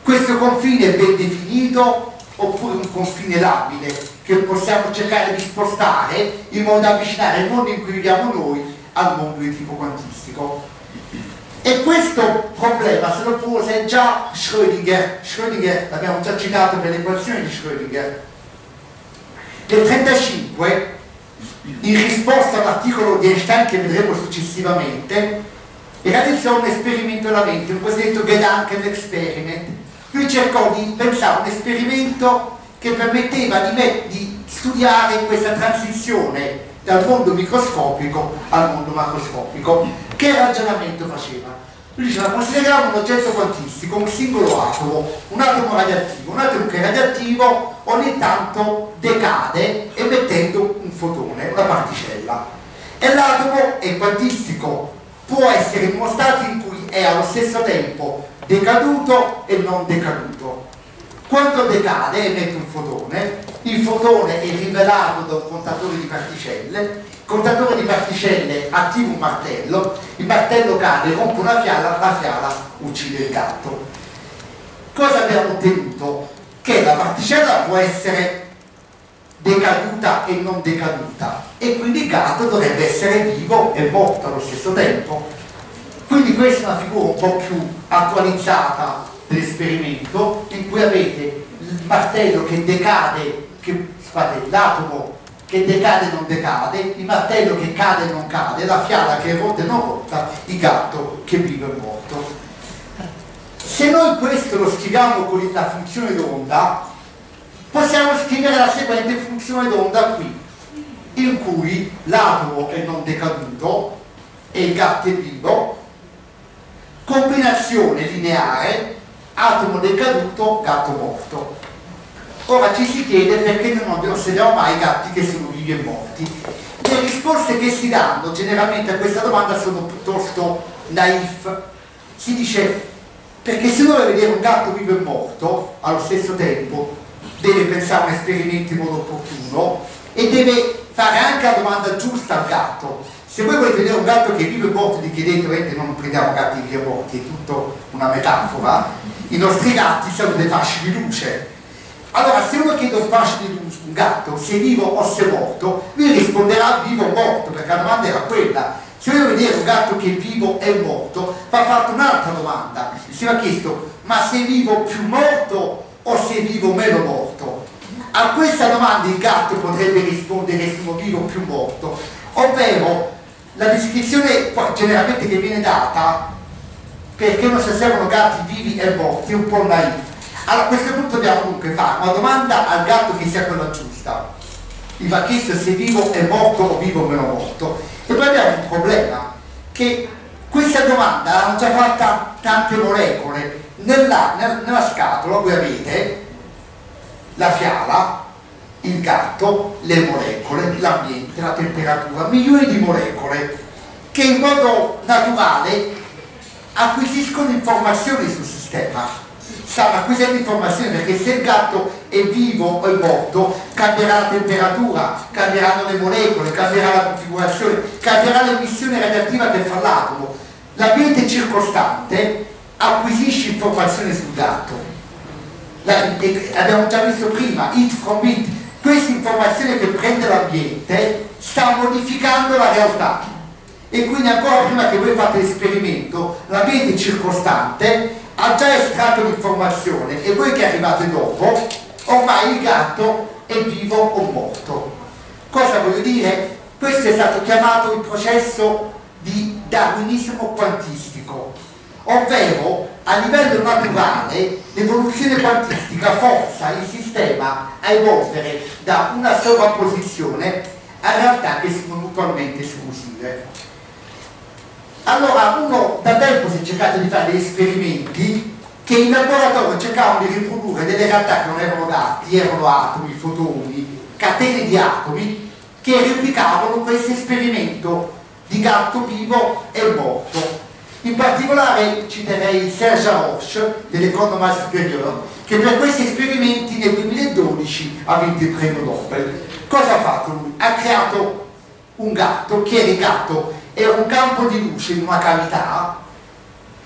Questo confine è ben definito oppure un confine labile che possiamo cercare di spostare in modo da avvicinare il mondo in cui viviamo noi al mondo di tipo quantistico? E questo problema se lo pose già Schrödinger, l'abbiamo già citato per l'equazione di Schrödinger del 1935. In risposta all'articolo di Einstein che vedremo successivamente, realizzò un esperimento della mente, un cosiddetto Gedankenexperiment. Lui cercò di pensare un esperimento che permetteva di studiare questa transizione dal mondo microscopico al mondo macroscopico. Che ragionamento faceva? Lui diceva: consideriamo un oggetto quantistico, un singolo atomo, un atomo radioattivo, un atomo che è radioattivo ogni tanto decade emettendo un fotone, una particella, e l'atomo è quantistico, può essere in uno stato in cui è allo stesso tempo decaduto e non decaduto. Quando decade emette un fotone, il fotone è rivelato da un contatore di particelle, il contatore di particelle attiva un martello, il martello cade, rompe una fiala, la fiala uccide il gatto. Cosa abbiamo ottenuto? Che la particella può essere decaduta e non decaduta, e quindi il gatto dovrebbe essere vivo e morto allo stesso tempo. Quindi questa è una figura un po' più attualizzata dell'esperimento, in cui avete il martello che decade, l'atomo che decade e non decade, il martello che cade e non cade, la fiala che è rotta e non rotta, il gatto che vive e morto. Se noi questo lo scriviamo con la funzione d'onda, possiamo scrivere la seguente funzione d'onda qui, in cui l'atomo è non decaduto e il gatto è vivo, combinazione lineare, atomo decaduto, gatto morto. Ora ci si chiede perché non osserviamo mai i gatti che sono vivi e morti. Le risposte che si danno generalmente a questa domanda sono piuttosto naif. Si dice: perché se uno vuole vedere un gatto vivo e morto allo stesso tempo deve pensare a un esperimento in modo opportuno e deve fare anche la domanda giusta al gatto. Se voi volete vedere un gatto che vive e morto, vi chiedete, ovviamente non prendiamo gatti vivi e morti, è tutta una metafora, i nostri gatti sono dei fasci di luce. Allora se uno chiede un fascio di luce, un gatto, se è vivo o se è morto, lui risponderà vivo o morto, perché la domanda era quella. Se voglio vedere un gatto che è vivo e morto, va fatta un'altra domanda. Si va chiesto: ma sei vivo più morto o sei vivo meno morto? A questa domanda il gatto potrebbe rispondere: sono vivo più morto. Ovvero, la descrizione generalmente che viene data, perché non si osservano gatti vivi e morti, è un po' naif. Allora a questo punto dobbiamo comunque fare una domanda al gatto che sia quella giusta. mi fa chiedere se vivo è morto o vivo o meno morto. E poi abbiamo un problema, che questa domanda l'hanno già fatta tante molecole. Nella scatola voi avete la fiala, il gatto, le molecole, l'ambiente, la temperatura, milioni di molecole che in modo naturale acquisiscono informazioni sul sistema. Stanno acquisendo informazioni perché se il gatto è vivo o è morto cambierà la temperatura, cambieranno le molecole, cambierà la configurazione, cambierà l'emissione radioattiva che fa l'atomo. L'ambiente circostante acquisisce informazioni sul gatto. Abbiamo già visto prima, hit from bit, questa informazione che prende l'ambiente sta modificando la realtà e quindi ancora prima che voi fate l'esperimento l'ambiente circostante ha già estratto l'informazione e voi che arrivate dopo ormai il gatto è vivo o morto. Cosa voglio dire? Questo è stato chiamato il processo di darwinismo quantistico, ovvero a livello naturale l'evoluzione quantistica forza il sistema a evolvere da una sovrapposizione a realtà che sono mutualmente esclusive. Allora uno da tempo si è cercato di fare degli esperimenti che in laboratorio cercavano di riprodurre delle realtà che non erano dati, erano atomi, fotoni, catene di atomi che replicavano questo esperimento di gatto vivo e morto. In particolare citerei Serge Haroche dell'Economia Superiore che per questi esperimenti nel 2012 ha vinto il premio Nobel. Cosa ha fatto lui? Ha creato un gatto, che era il gatto, era un campo di luce in una cavità,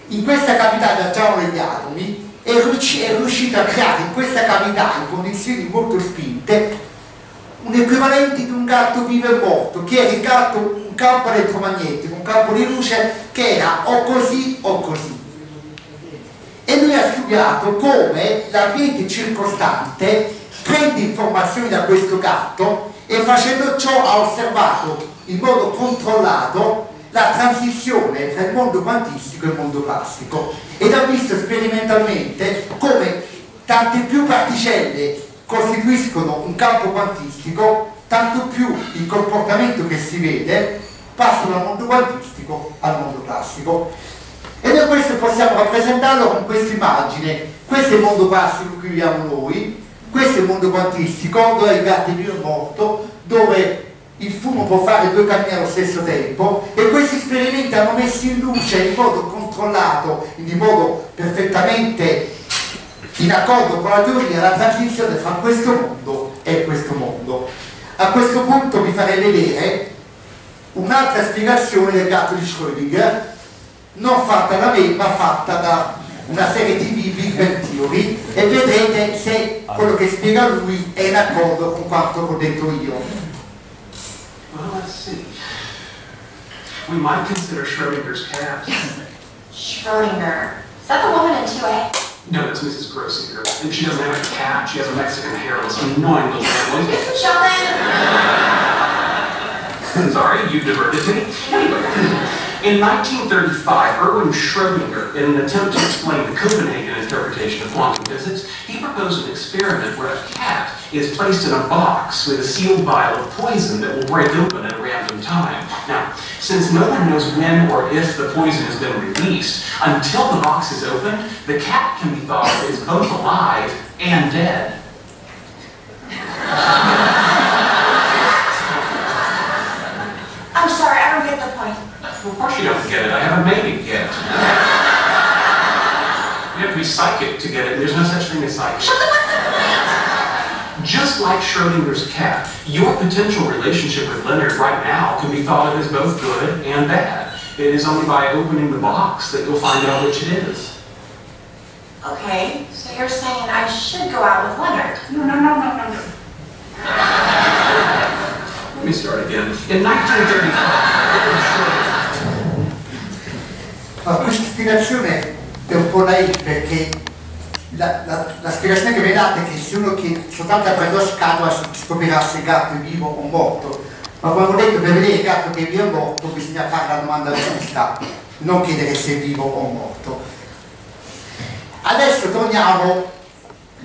in questa cavità viaggiavano degli atomi e è riuscito a creare in questa cavità, in condizioni molto spinte, un equivalente di un gatto vivo e morto, che era il gatto, un campo elettromagnetico, un campo di luce che era o così o così. E lui ha studiato come l'ambiente circostante prende informazioni da questo gatto e facendo ciò ha osservato in modo controllato la transizione tra il mondo quantistico e il mondo classico ed ha visto sperimentalmente come tante più particelle costituiscono un campo quantistico, tanto più il comportamento che si vede passa dal mondo quantistico al mondo classico. E noi questo possiamo rappresentarlo con questa immagine. Questo è il mondo classico in cui viviamo noi, questo è il mondo quantistico dove il gatto è vivo e morto, dove il fumo può fare due cammini allo stesso tempo, e questi esperimenti hanno messo in luce in modo controllato, in modo perfettamente in accordo con la teoria, la transizione fra questo mondo e questo mondo. A questo punto vi farei vedere un'altra spiegazione del gatto di Schrödinger, non fatta da me ma fatta da una serie TV, Big Bang Theory, e vedrete se quello che spiega lui è in accordo con quanto ho detto io. Well, let's see. We might consider Schrödinger's cat. Schrödinger. Is that the woman in 2A? No, that's Mrs. Grossinger. And she doesn't have a cat, she has a Mexican hairless, so annoying little woman. Sheldon! Sorry, you diverted me. In 1935, Erwin Schrödinger, in an attempt to explain the Copenhagen interpretation of quantum physics, he proposed an experiment where a cat is placed in a box with a sealed vial of poison that will break open at a random time. Now, since no one knows when or if the poison has been released, until the box is opened, the cat can be thought of as both alive and dead. I'm sorry, I don't get the point. Well, of course you don't get it. I haven't made it yet. You have to be psychic to get it, and there's no such thing as psychic. Just like Schrödinger's cat, your potential relationship with Leonard right now can be thought of as both good and bad. It is only by opening the box that you'll find out which it is. Okay, so you're saying I should go out with Leonard? No. Let me start again. In 1935... Questa spiegazione è un po' naive perché la spiegazione che vedate è che se uno che soltanto aprendo la scatola scoprirà se il gatto è vivo o morto, ma come ho detto per vedere il gatto che è vivo o morto bisogna fare la domanda giusta, non chiedere se è vivo o morto. Adesso torniamo,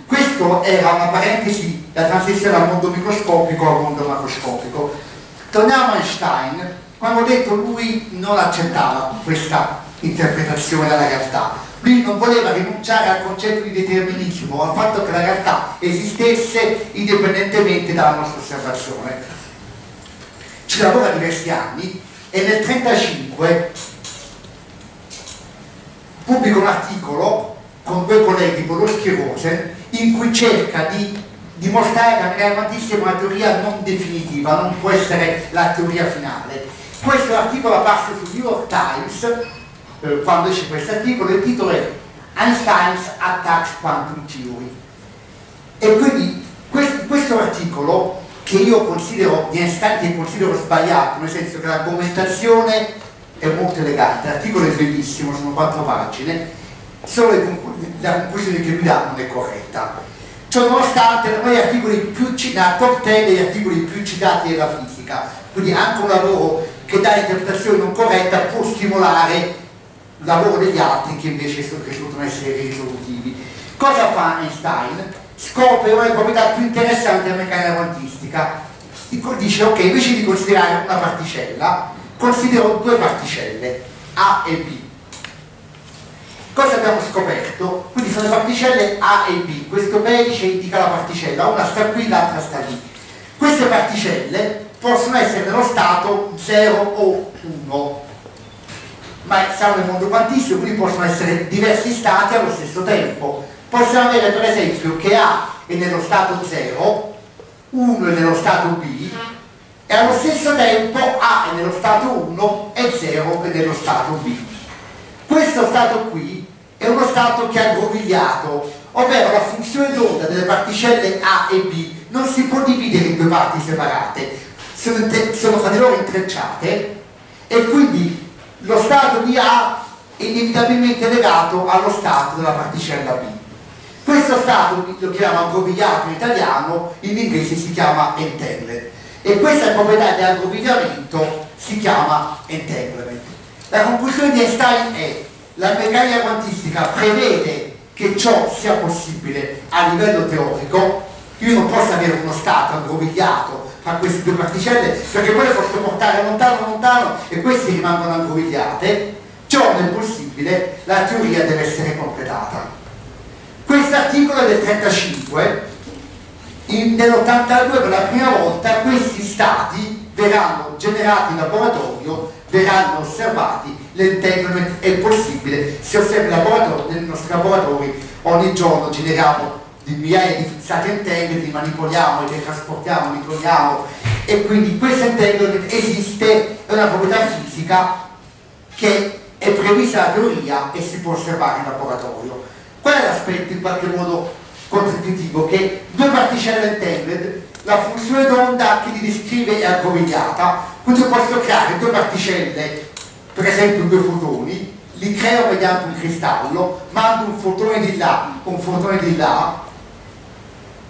questo era una parentesi da transizione dal mondo microscopico al mondo macroscopico. Torniamo a Einstein. Come ho detto, lui non accettava questa interpretazione della realtà, lui non voleva rinunciare al concetto di determinismo, al fatto che la realtà esistesse indipendentemente dalla nostra osservazione. Ci lavora diversi anni e nel 1935 pubblica un articolo con due colleghi, Podolsky e Rosen, in cui cerca di dimostrare che l'amatissima è una teoria non definitiva, non può essere la teoria finale. Questo articolo passa su New York Times, quando esce questo articolo, il titolo è Einstein's Attacks Quantum Theory. E quindi questo articolo, che io considero di Einstein, che considero sbagliato, nel senso che l'argomentazione è molto elegante, l'articolo è bellissimo, sono 4 pagine, solo la conclusione che mi dà non è corretta. Ciò nonostante, è uno degli articoli più citati, top 10 degli articoli più citati della fisica, quindi anche un lavoro che dà interpretazione non corretta può stimolare il lavoro degli altri che invece sono cresciuti a essere risolutivi. Cosa fa Einstein? Scopre una proprietà più interessante della meccanica quantistica. Dice, ok, invece di considerare una particella, considero 2 particelle, A e B. Cosa abbiamo scoperto? Quindi sono le particelle A e B, questo pedice indica la particella, una sta qui, l'altra sta lì. Queste particelle possono essere nello stato 0 o 1, ma siamo nel mondo quantistico, quindi possono essere diversi stati allo stesso tempo. Possiamo avere per esempio che A è nello stato 0, 1 è nello stato B, e allo stesso tempo A è nello stato 1 e 0 è nello stato B. Questo stato qui è uno stato che è aggrovigliato, ovvero la funzione d'onda delle particelle A e B non si può dividere in 2 parti separate, sono fra di loro intrecciate, e quindi lo stato di A è inevitabilmente legato allo stato della particella B. Questo stato lo chiama aggrovigliato in italiano, in inglese si chiama entanglement, e questa proprietà di aggrovigliamento si chiama entanglement. La conclusione di Einstein è: la meccanica quantistica prevede che ciò sia possibile a livello teorico, io non posso avere uno stato aggrovigliato fra queste 2 particelle perché poi le posso portare lontano lontano e queste rimangono aggrovigliate, ciò non è possibile, la teoria deve essere completata. Questo articolo è del 1935, nell'82 per la prima volta questi stati verranno generati in laboratorio, verranno osservati, l'entanglement è possibile, si osserva in laboratorio, nei nostri laboratori ogni giorno generiamo di migliaia di stati entangled, li manipoliamo, li trasportiamo, li togliamo, e quindi questo entanglement esiste, è una proprietà fisica che è prevista la teoria e si può osservare in laboratorio. Qual è l'aspetto in qualche modo contributivo? Che 2 particelle entangled, la funzione d'onda che li descrive è aggrovigliata, quindi posso creare 2 particelle, per esempio 2 fotoni, li creo mediante un cristallo, mando un fotone di là, un fotone di là,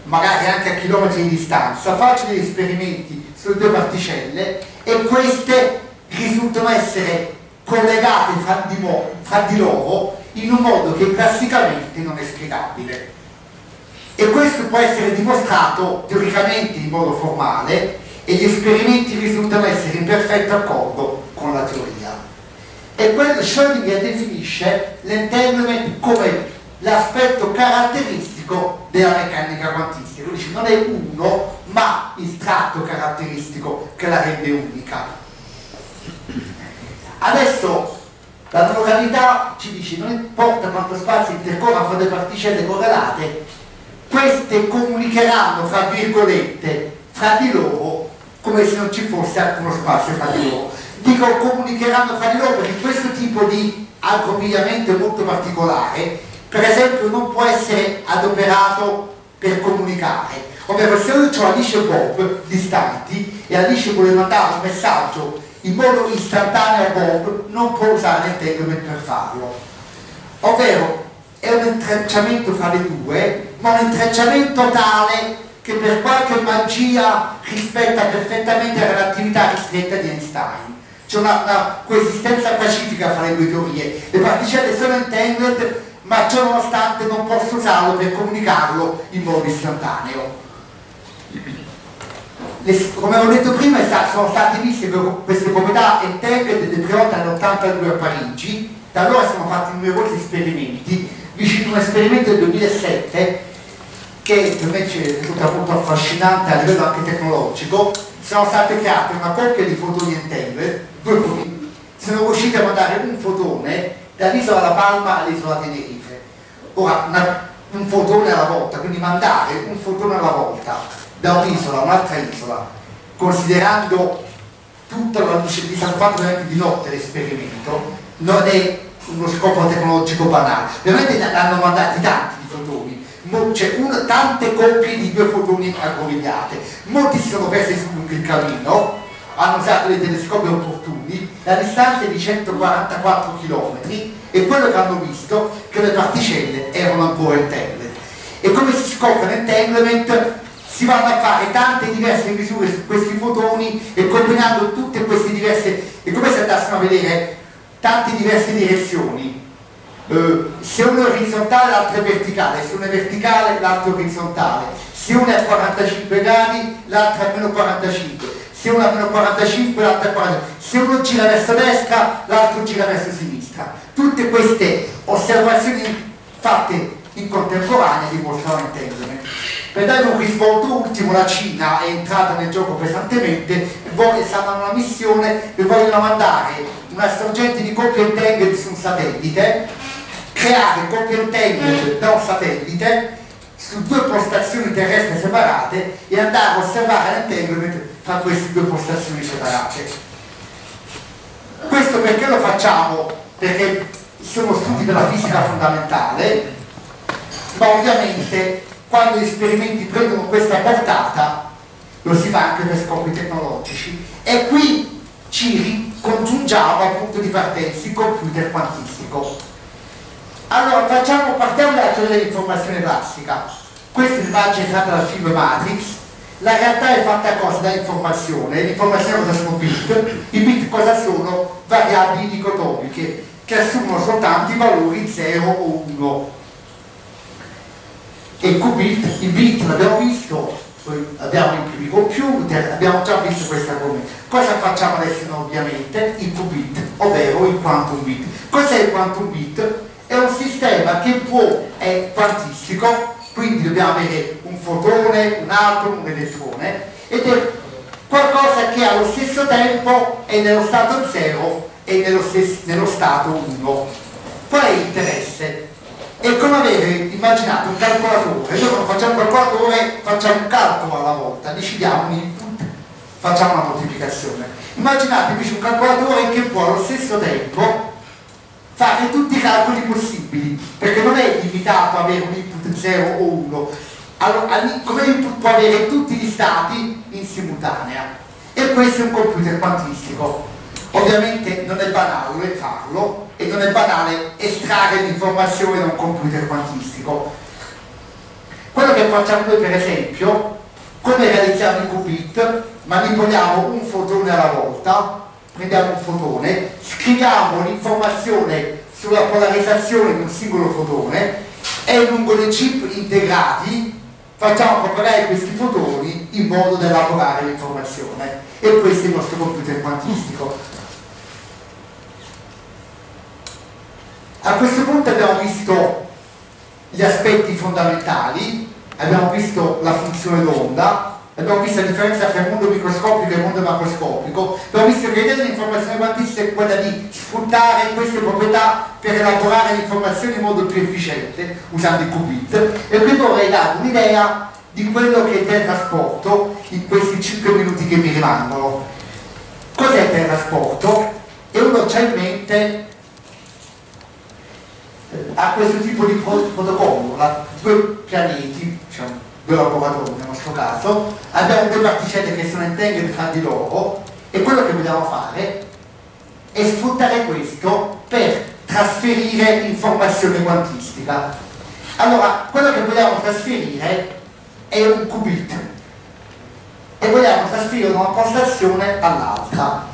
magari anche a chilometri di distanza, faccio degli esperimenti sulle 2 particelle e queste risultano essere collegate fra di loro in un modo che classicamente non è spiegabile. E questo può essere dimostrato teoricamente in modo formale e gli esperimenti risultano essere in perfetto accordo con la teoria. E quello Schrödinger definisce l'entanglement come l'aspetto caratteristico della meccanica quantistica. Lui dice non è uno, ma il tratto caratteristico che la rende unica. Adesso la località ci dice non importa quanto spazio intercorra fra 2 particelle correlate, queste comunicheranno fra virgolette fra di loro come se non ci fosse alcuno spazio fra di loro. Dico comunicheranno fra di loro perché questo tipo di aggrovigliamento è molto particolare, per esempio non può essere adoperato per comunicare, ovvero se io ho Alice e Bob distanti e Alice vuole mandare un messaggio in modo istantaneo a Bob, non può usare l'entanglement per farlo, ovvero è un intrecciamento fra le due, ma un intrecciamento tale che per qualche magia rispetta perfettamente la relatività ristretta di Einstein. C'è una coesistenza pacifica fra le due teorie, le particelle sono entangled ma ciò nonostante non posso usarlo per comunicarlo in modo istantaneo. come ho detto prima, sono state viste queste proprietà e tempi delle tre volte all'82 a Parigi. Da allora sono fatti numerosi esperimenti. Vi cito un esperimento del 2007 che per me ci risulta appunto affascinante a livello anche tecnologico. Sono state create una coppia di fotoni entelle, due fotoni, sono riusciti a mandare un fotone dall'isola La Palma all'isola Tenerife. Ora, un fotone alla volta, quindi mandare un fotone alla volta da un'isola a un'altra isola, considerando tutta la luce di San Quattro di notte l'esperimento, non è uno scopo tecnologico banale. Veramente ne hanno mandati tanti di fotoni, c'è tante coppie di due fotoni aggrovigliate, molti si sono persi sul cammino, hanno usato dei telescopi opportuni, la distanza è di 144 km e quello che hanno visto è che le particelle erano ancora entelle. E come si scopre entanglement, si vanno a fare tante diverse misure su questi fotoni e combinando tutte queste diverse, è come se andassimo a vedere tante diverse direzioni, se uno è orizzontale l'altro è verticale, se uno è verticale l'altro è orizzontale, se uno è a 45 gradi l'altro è a meno 45, se uno è a meno 45 l'altro è a 45, se uno gira verso destra l'altro gira verso sinistra. Tutte queste osservazioni fatte in contemporanea dimostrano entanglement. Per dare un risvolto ultimo, la Cina è entrata nel gioco pesantemente e vuole salvare una missione e vogliono mandare una sorgente di coppie entangled su un satellite, creare coppie entangled da un satellite su due postazioni terrestri separate e andare a osservare l'entanglement fra queste due postazioni separate. Questo perché lo facciamo? Perché sono studi della fisica fondamentale, ma ovviamente quando gli esperimenti prendono questa portata lo si fa anche per scopi tecnologici, e qui ci congiungiamo al punto di partenza il computer quantistico. Allora partiamo dalla teoria dell'informazione classica. Questa immagine è tratta dal film Matrix. La realtà è fatta cosa? Da informazione. L'informazione cosa sono bit? I bit cosa sono? Variabili dicotomiche che assumono soltanto i valori 0 o 1. E qubit, i bit l'abbiamo visto. Abbiamo i primi computer, abbiamo già visto questa argomento. Cosa facciamo adesso? Ovviamente il qubit, ovvero il quantum bit. Cos'è il quantum bit? È un sistema che è quantistico, quindi dobbiamo avere un fotone, un atomo, un elettrone, ed è qualcosa che allo stesso tempo è nello stato 0 e nello stato 1. Qual è l'interesse? È come avere immaginato un calcolatore. Noi non facciamo un calcolatore, facciamo un calcolo alla volta, decidiamo un input, facciamo una moltiplicazione. Immaginate invece un calcolatore che può allo stesso tempo fare tutti i calcoli possibili, perché non è limitato a avere un input 0 o 1, come input può avere tutti gli stati in simultanea. E questo è un computer quantistico. Ovviamente non è banale farlo e non è banale estrarre l'informazione da un computer quantistico. Quello che facciamo noi, per esempio, come realizziamo i qubit? Manipoliamo un fotone alla volta, prendiamo un fotone, scriviamo l'informazione sulla polarizzazione di un singolo fotone e lungo dei chip integrati facciamo propagare questi fotoni in modo da elaborare l'informazione. E questo è il nostro computer quantistico. A questo punto abbiamo visto gli aspetti fondamentali, abbiamo visto la funzione d'onda, abbiamo visto la differenza tra il mondo microscopico e il mondo macroscopico, abbiamo visto che l'idea dell'informazione quantistica è quella di sfruttare queste proprietà per elaborare l'informazione in modo più efficiente usando i qubit, e qui vorrei dare un'idea di quello che è il teletrasporto in questi 5 minuti che mi rimangono. Cos'è il teletrasporto? E uno c'ha in mente a questo tipo di protocollo, due pianeti, diciamo, due laboratori nel nostro caso, abbiamo due particelle che sono entangled tra di loro e quello che vogliamo fare è sfruttare questo per trasferire informazione quantistica. Allora, quello che vogliamo trasferire è un qubit e vogliamo trasferire da una postazione all'altra.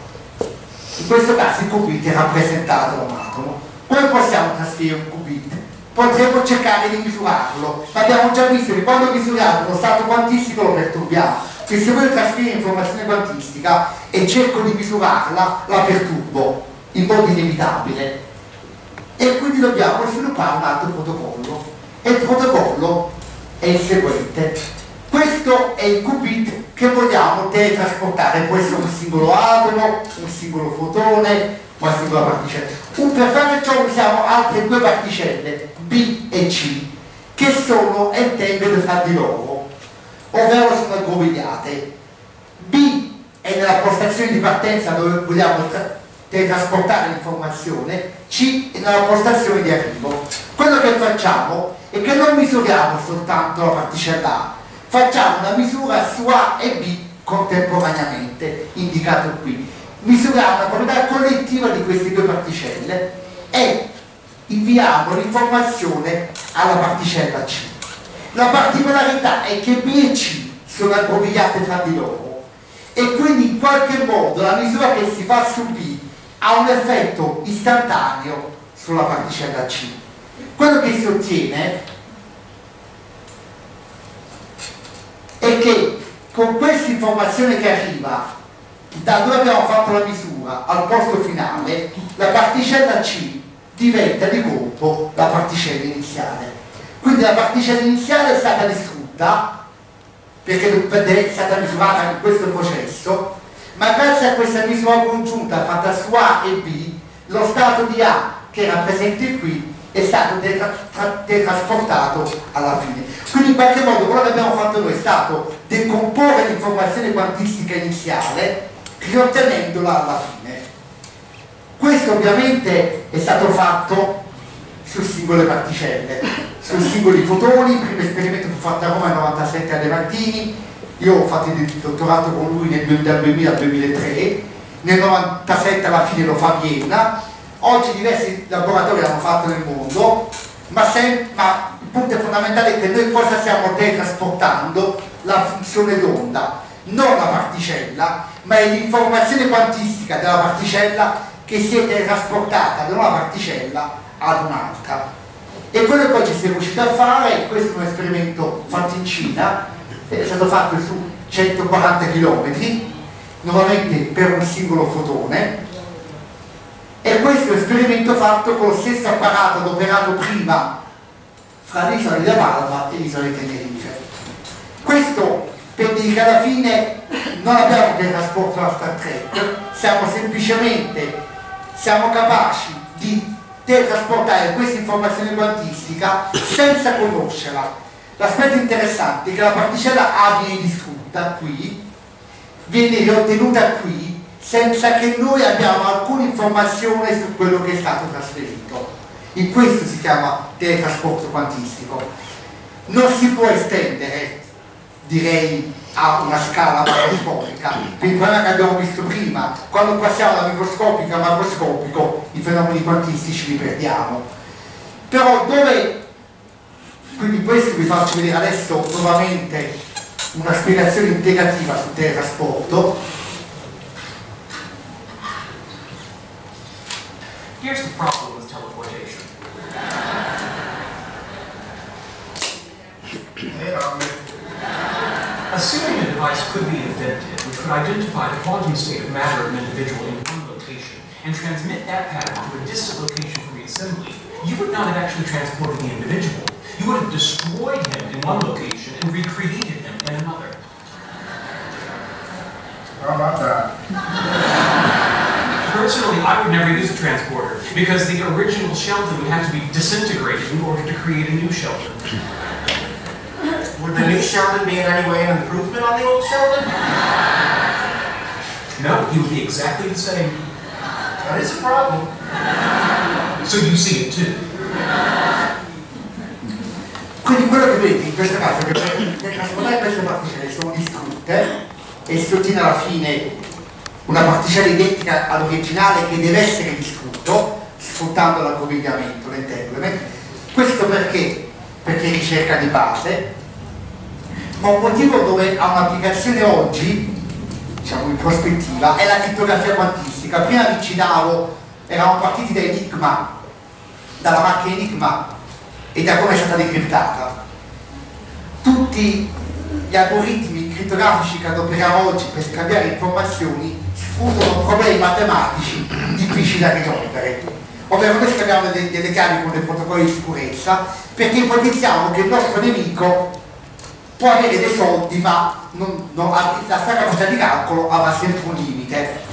In questo caso il qubit è rappresentato da un atomo. Come possiamo trasferire un qubit? Potremmo cercare di misurarlo, ma abbiamo già visto che quando misuriamo lo stato quantistico lo perturbiamo, Se si vuole trasferire informazione quantistica e cerco di misurarla, la perturbo in modo inevitabile. E quindi dobbiamo sviluppare un altro protocollo. E il protocollo è il seguente. Questo è il qubit che vogliamo teletrasportare. Può essere un singolo atomo, un singolo fotone, una singola particella. Per fare ciò usiamo altre due particelle, B e C, che sono enterogenee fra di loro, ovvero sono aggrovigliate. B è nella postazione di partenza dove vogliamo teletrasportare l'informazione, C è nella postazione di arrivo. Quello che facciamo è che non misuriamo soltanto la particella A, facciamo una misura su A e B contemporaneamente, indicato qui. Misuriamo la proprietà collettiva di queste due particelle e inviamo l'informazione alla particella C. La particolarità è che B e C sono aggrovigliate fra di loro e quindi in qualche modo la misura che si fa su B ha un effetto istantaneo sulla particella C. Quello che si ottiene è che con questa informazione che arriva da dove abbiamo fatto la misura al posto finale, la particella C diventa di colpo la particella iniziale. Quindi la particella iniziale è stata distrutta perché è stata misurata in questo processo, ma grazie a questa misura congiunta fatta su A e B, lo stato di A che era presente qui è stato teletrasportato alla fine. Quindi in qualche modo quello che abbiamo fatto noi è stato decomporre l'informazione quantistica iniziale riottenendola alla fine. Questo ovviamente è stato fatto su singole particelle, su singoli fotoni. Il primo esperimento fu fatto a Roma nel 1997 a Levantini, io ho fatto il dottorato con lui nel 2000 al 2003, nel 1997 alla fine lo fa a Vienna, oggi diversi laboratori l'hanno fatto nel mondo, ma il punto fondamentale è che noi cosa stiamo teletrasportando? La funzione d'onda, non la particella, ma è l'informazione quantistica della particella che si è teletrasportata da una particella ad un'altra. E quello che poi ci siamo riusciti a fare, questo è un esperimento fatto in Cina, è stato fatto su 140 km, nuovamente per un singolo fotone, e questo è un esperimento fatto con lo stesso apparato adoperato prima fra l'isola di La Palma e l'isola di Tenerife. Questo per dire che alla fine non abbiamo teletrasporto alla Star Trek, siamo semplicemente capaci di teletrasportare questa informazione quantistica senza conoscerla. L'aspetto interessante è che la particella A viene distrutta qui, viene riottenuta qui, senza che noi abbiamo alcuna informazione su quello che è stato trasferito. In questo si chiama teletrasporto quantistico. Non si può estendere, direi, a una scala macroscopica. Per il problema che abbiamo visto prima, quando passiamo da microscopico a macroscopico, i fenomeni quantistici li perdiamo. Però dove, quindi questo vi faccio vedere adesso nuovamente una spiegazione integrativa sul teletrasporto. Here's the problem with teleportation. Assuming a device could be invented which could identify the quantum state of matter of an individual in one location and transmit that pattern to a distant location for reassembly, you would not have actually transported the individual. You would have destroyed him in one location and recreated him in another. How about that? Personally, I would never use a transporter because the original Sheldon would have to be disintegrated in order to create a new Sheldon. Would the new Sheldon be in any way an improvement on the old Sheldon? No, he would be exactly the same. That is a problem. So you see it too. Quindi quello che vedi in questo caso è che trasportare queste particelle sono distrutte e si ottiene alla fine una particella identica all'originale che deve essere distrutto sfruttando l'aggrovigliamento, l'entanglement. Questo perché? Perché è ricerca di base. Ma un motivo dove ha un'applicazione oggi, diciamo in prospettiva, è la crittografia quantistica. Prima vi citavo, eravamo partiti da Enigma, dalla macchina Enigma e da come è stata decriptata. Tutti gli algoritmi criptografici che adoperiamo oggi per scambiare informazioni sfruttano problemi matematici difficili da risolvere. Ovvero noi scambiamo delle chiavi con dei protocolli di sicurezza perché ipotizziamo che il nostro nemico può avere dei soldi, ma la stessa capacità di calcolo avrà sempre un limite.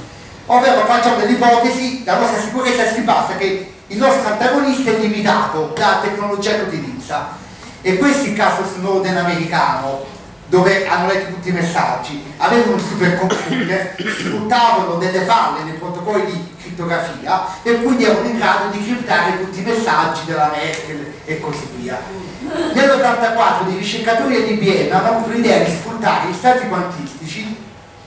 Ovvero facciamo delle ipotesi, la nostra sicurezza si basa che il nostro antagonista è limitato dalla tecnologia che utilizza. E questo è il caso su Snowden americano, dove hanno letto tutti i messaggi, avevano un supercomputer, sfruttavano delle falle nei protocolli di criptografia e quindi erano in grado di criptare tutti i messaggi della Merkel e così via. Nell'84 i ricercatori dell'IBM hanno avuto l'idea di sfruttare gli stati quantistici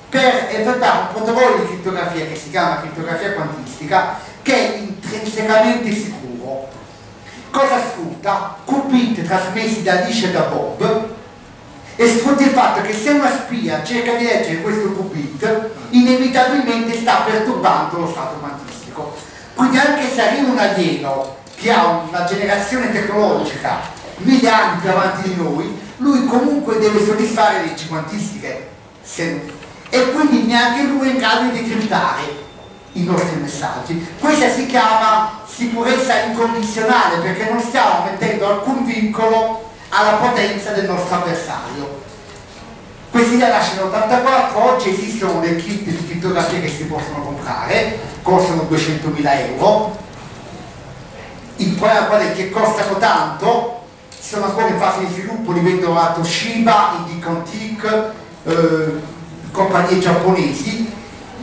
per effettuare un protocollo di criptografia che si chiama criptografia quantistica, che è intrinsecamente sicuro. Cosa sfrutta? Qubit trasmessi da Alice e da Bob, e sfrutta il fatto che se una spia cerca di leggere questo qubit, inevitabilmente sta perturbando lo stato quantistico. Quindi anche se arriva un alieno che ha una generazione tecnologica mille anni più avanti di noi, lui comunque deve soddisfare le leggi quantistiche, e quindi neanche lui è in grado di decriptare i nostri messaggi. Questa si chiama sicurezza incondizionale, perché non stiamo mettendo alcun vincolo alla potenza del nostro avversario. Questa idea nasce nell'84, oggi esistono dei kit di criptografia che si possono comprare, costano 200.000 euro, che costano tanto, sono ancora in fase di sviluppo, li vendono a Toshiba, ID Quantique, compagnie giapponesi,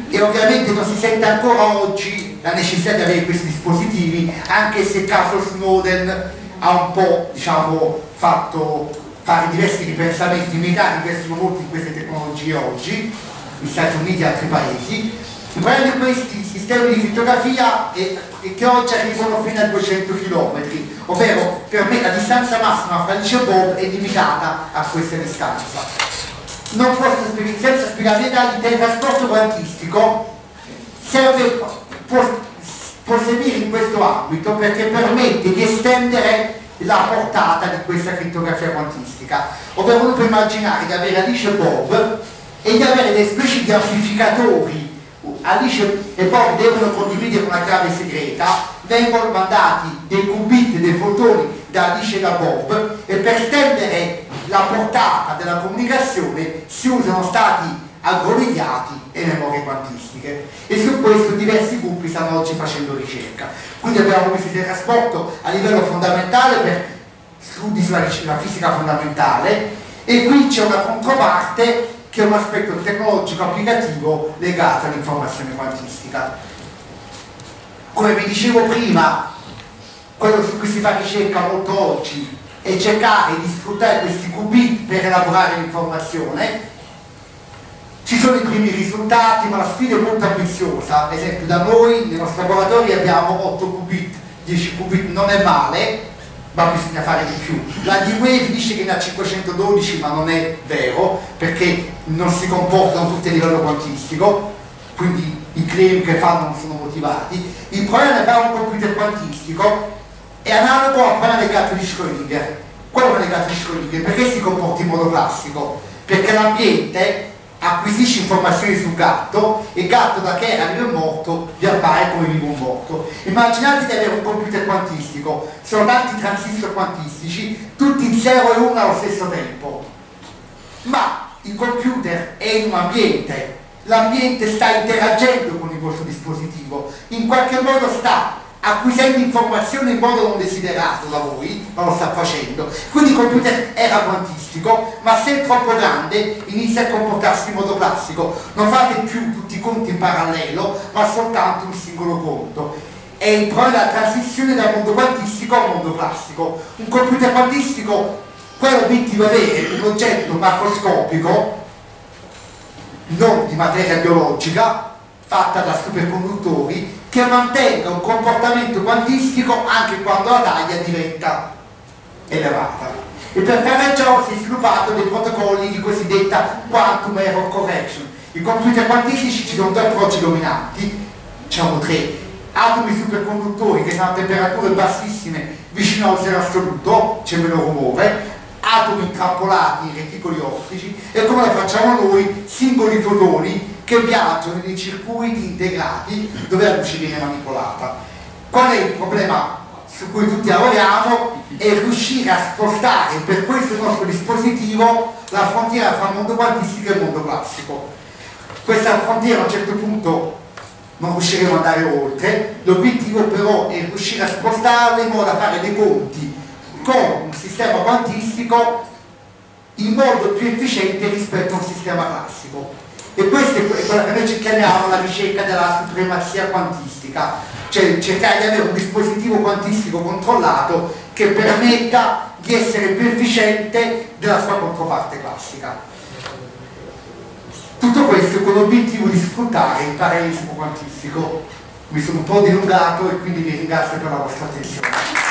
e ovviamente non si sente ancora oggi la necessità di avere questi dispositivi, anche se il caso Snowden ha un po', diciamo, fatto fare diversi ripensamenti militari verso molti di queste tecnologie oggi, gli Stati Uniti e altri paesi. Il problema di questi sistemi di criptografia è che oggi arrivano fino a 200 km, ovvero per me la distanza massima fra Alice e Bob è limitata a questa distanza. Non posso senza spiegabilità, il teletrasporto quantistico può servire in questo ambito perché permette di estendere la portata di questa criptografia quantistica. Ovvero uno può immaginare di avere Alice e Bob e di avere delle specie di amplificatori. Alice e Bob devono condividere una chiave segreta, vengono mandati dei qubit, dei fotoni da Alice e da Bob, e per estendere la portata della comunicazione si usano stati aggrovigliati e memorie quantistiche, e su questo diversi gruppi stanno oggi facendo ricerca. Quindi abbiamo questo teletrasporto a livello fondamentale per studi sulla fisica fondamentale, e qui c'è una controparte che è un aspetto tecnologico applicativo legato all'informazione quantistica. Come vi dicevo prima, quello su cui si fa ricerca molto oggi e cercare di sfruttare questi qubit per elaborare l'informazione. Ci sono i primi risultati, ma la sfida è molto ambiziosa. Ad esempio da noi, nei nostri laboratori, abbiamo 8 qubit, 10 qubit non è male, ma bisogna fare di più. La D-Wave dice che ne ha 512, ma non è vero, perché non si comportano tutti a livello quantistico, quindi i claim che fanno non sono motivati. Il problema è fare un computer quantistico è analogo al problema legato di Schrödinger. Quello è legato di Schrödinger perché si comporta in modo classico? Perché l'ambiente acquisisce informazioni sul gatto e il gatto, da che era vivo e morto, vi appare come vivo e morto. Immaginate di avere un computer quantistico, sono tanti transistor quantistici, tutti in 0 e 1 allo stesso tempo. Ma il computer è in un ambiente, l'ambiente sta interagendo con il vostro dispositivo, in qualche modo sta acquisendo informazioni in modo non desiderato da voi, ma lo sta facendo. Quindi il computer era quantistico, ma se è troppo grande inizia a comportarsi in modo classico. Non fate più tutti i conti in parallelo, ma soltanto un singolo conto. È il problema della transizione dal mondo quantistico al mondo classico. Un computer quantistico, quello di avere un oggetto macroscopico, non di materia biologica, fatta da superconduttori, che mantenga un comportamento quantistico anche quando la taglia diventa elevata. E per fare ciò si è sviluppato dei protocolli di cosiddetta quantum error correction. I computer quantistici ci sono due approcci dominanti, diciamo tre: atomi superconduttori che sono a temperature bassissime vicino a 0 assoluto, c'è meno rumore, atomi intrappolati in reticoli ottici e come facciamo noi singoli fotoni che viaggiano nei circuiti integrati dove la luce viene manipolata. Qual è il problema su cui tutti lavoriamo? È riuscire a spostare per questo nostro dispositivo la frontiera fra il mondo quantistico e il mondo classico. Questa frontiera a un certo punto non riusciremo ad andare oltre, l'obiettivo però è riuscire a spostarla in modo da fare dei conti con un sistema quantistico in modo più efficiente rispetto a un sistema classico. E questa è quella che noi chiamiamo la ricerca della supremazia quantistica, cioè cercare di avere un dispositivo quantistico controllato che permetta di essere più efficiente della sua controparte classica. Tutto questo con l'obiettivo di sfruttare il parallelismo quantistico. Mi sono un po' dilungato e quindi vi ringrazio per la vostra attenzione.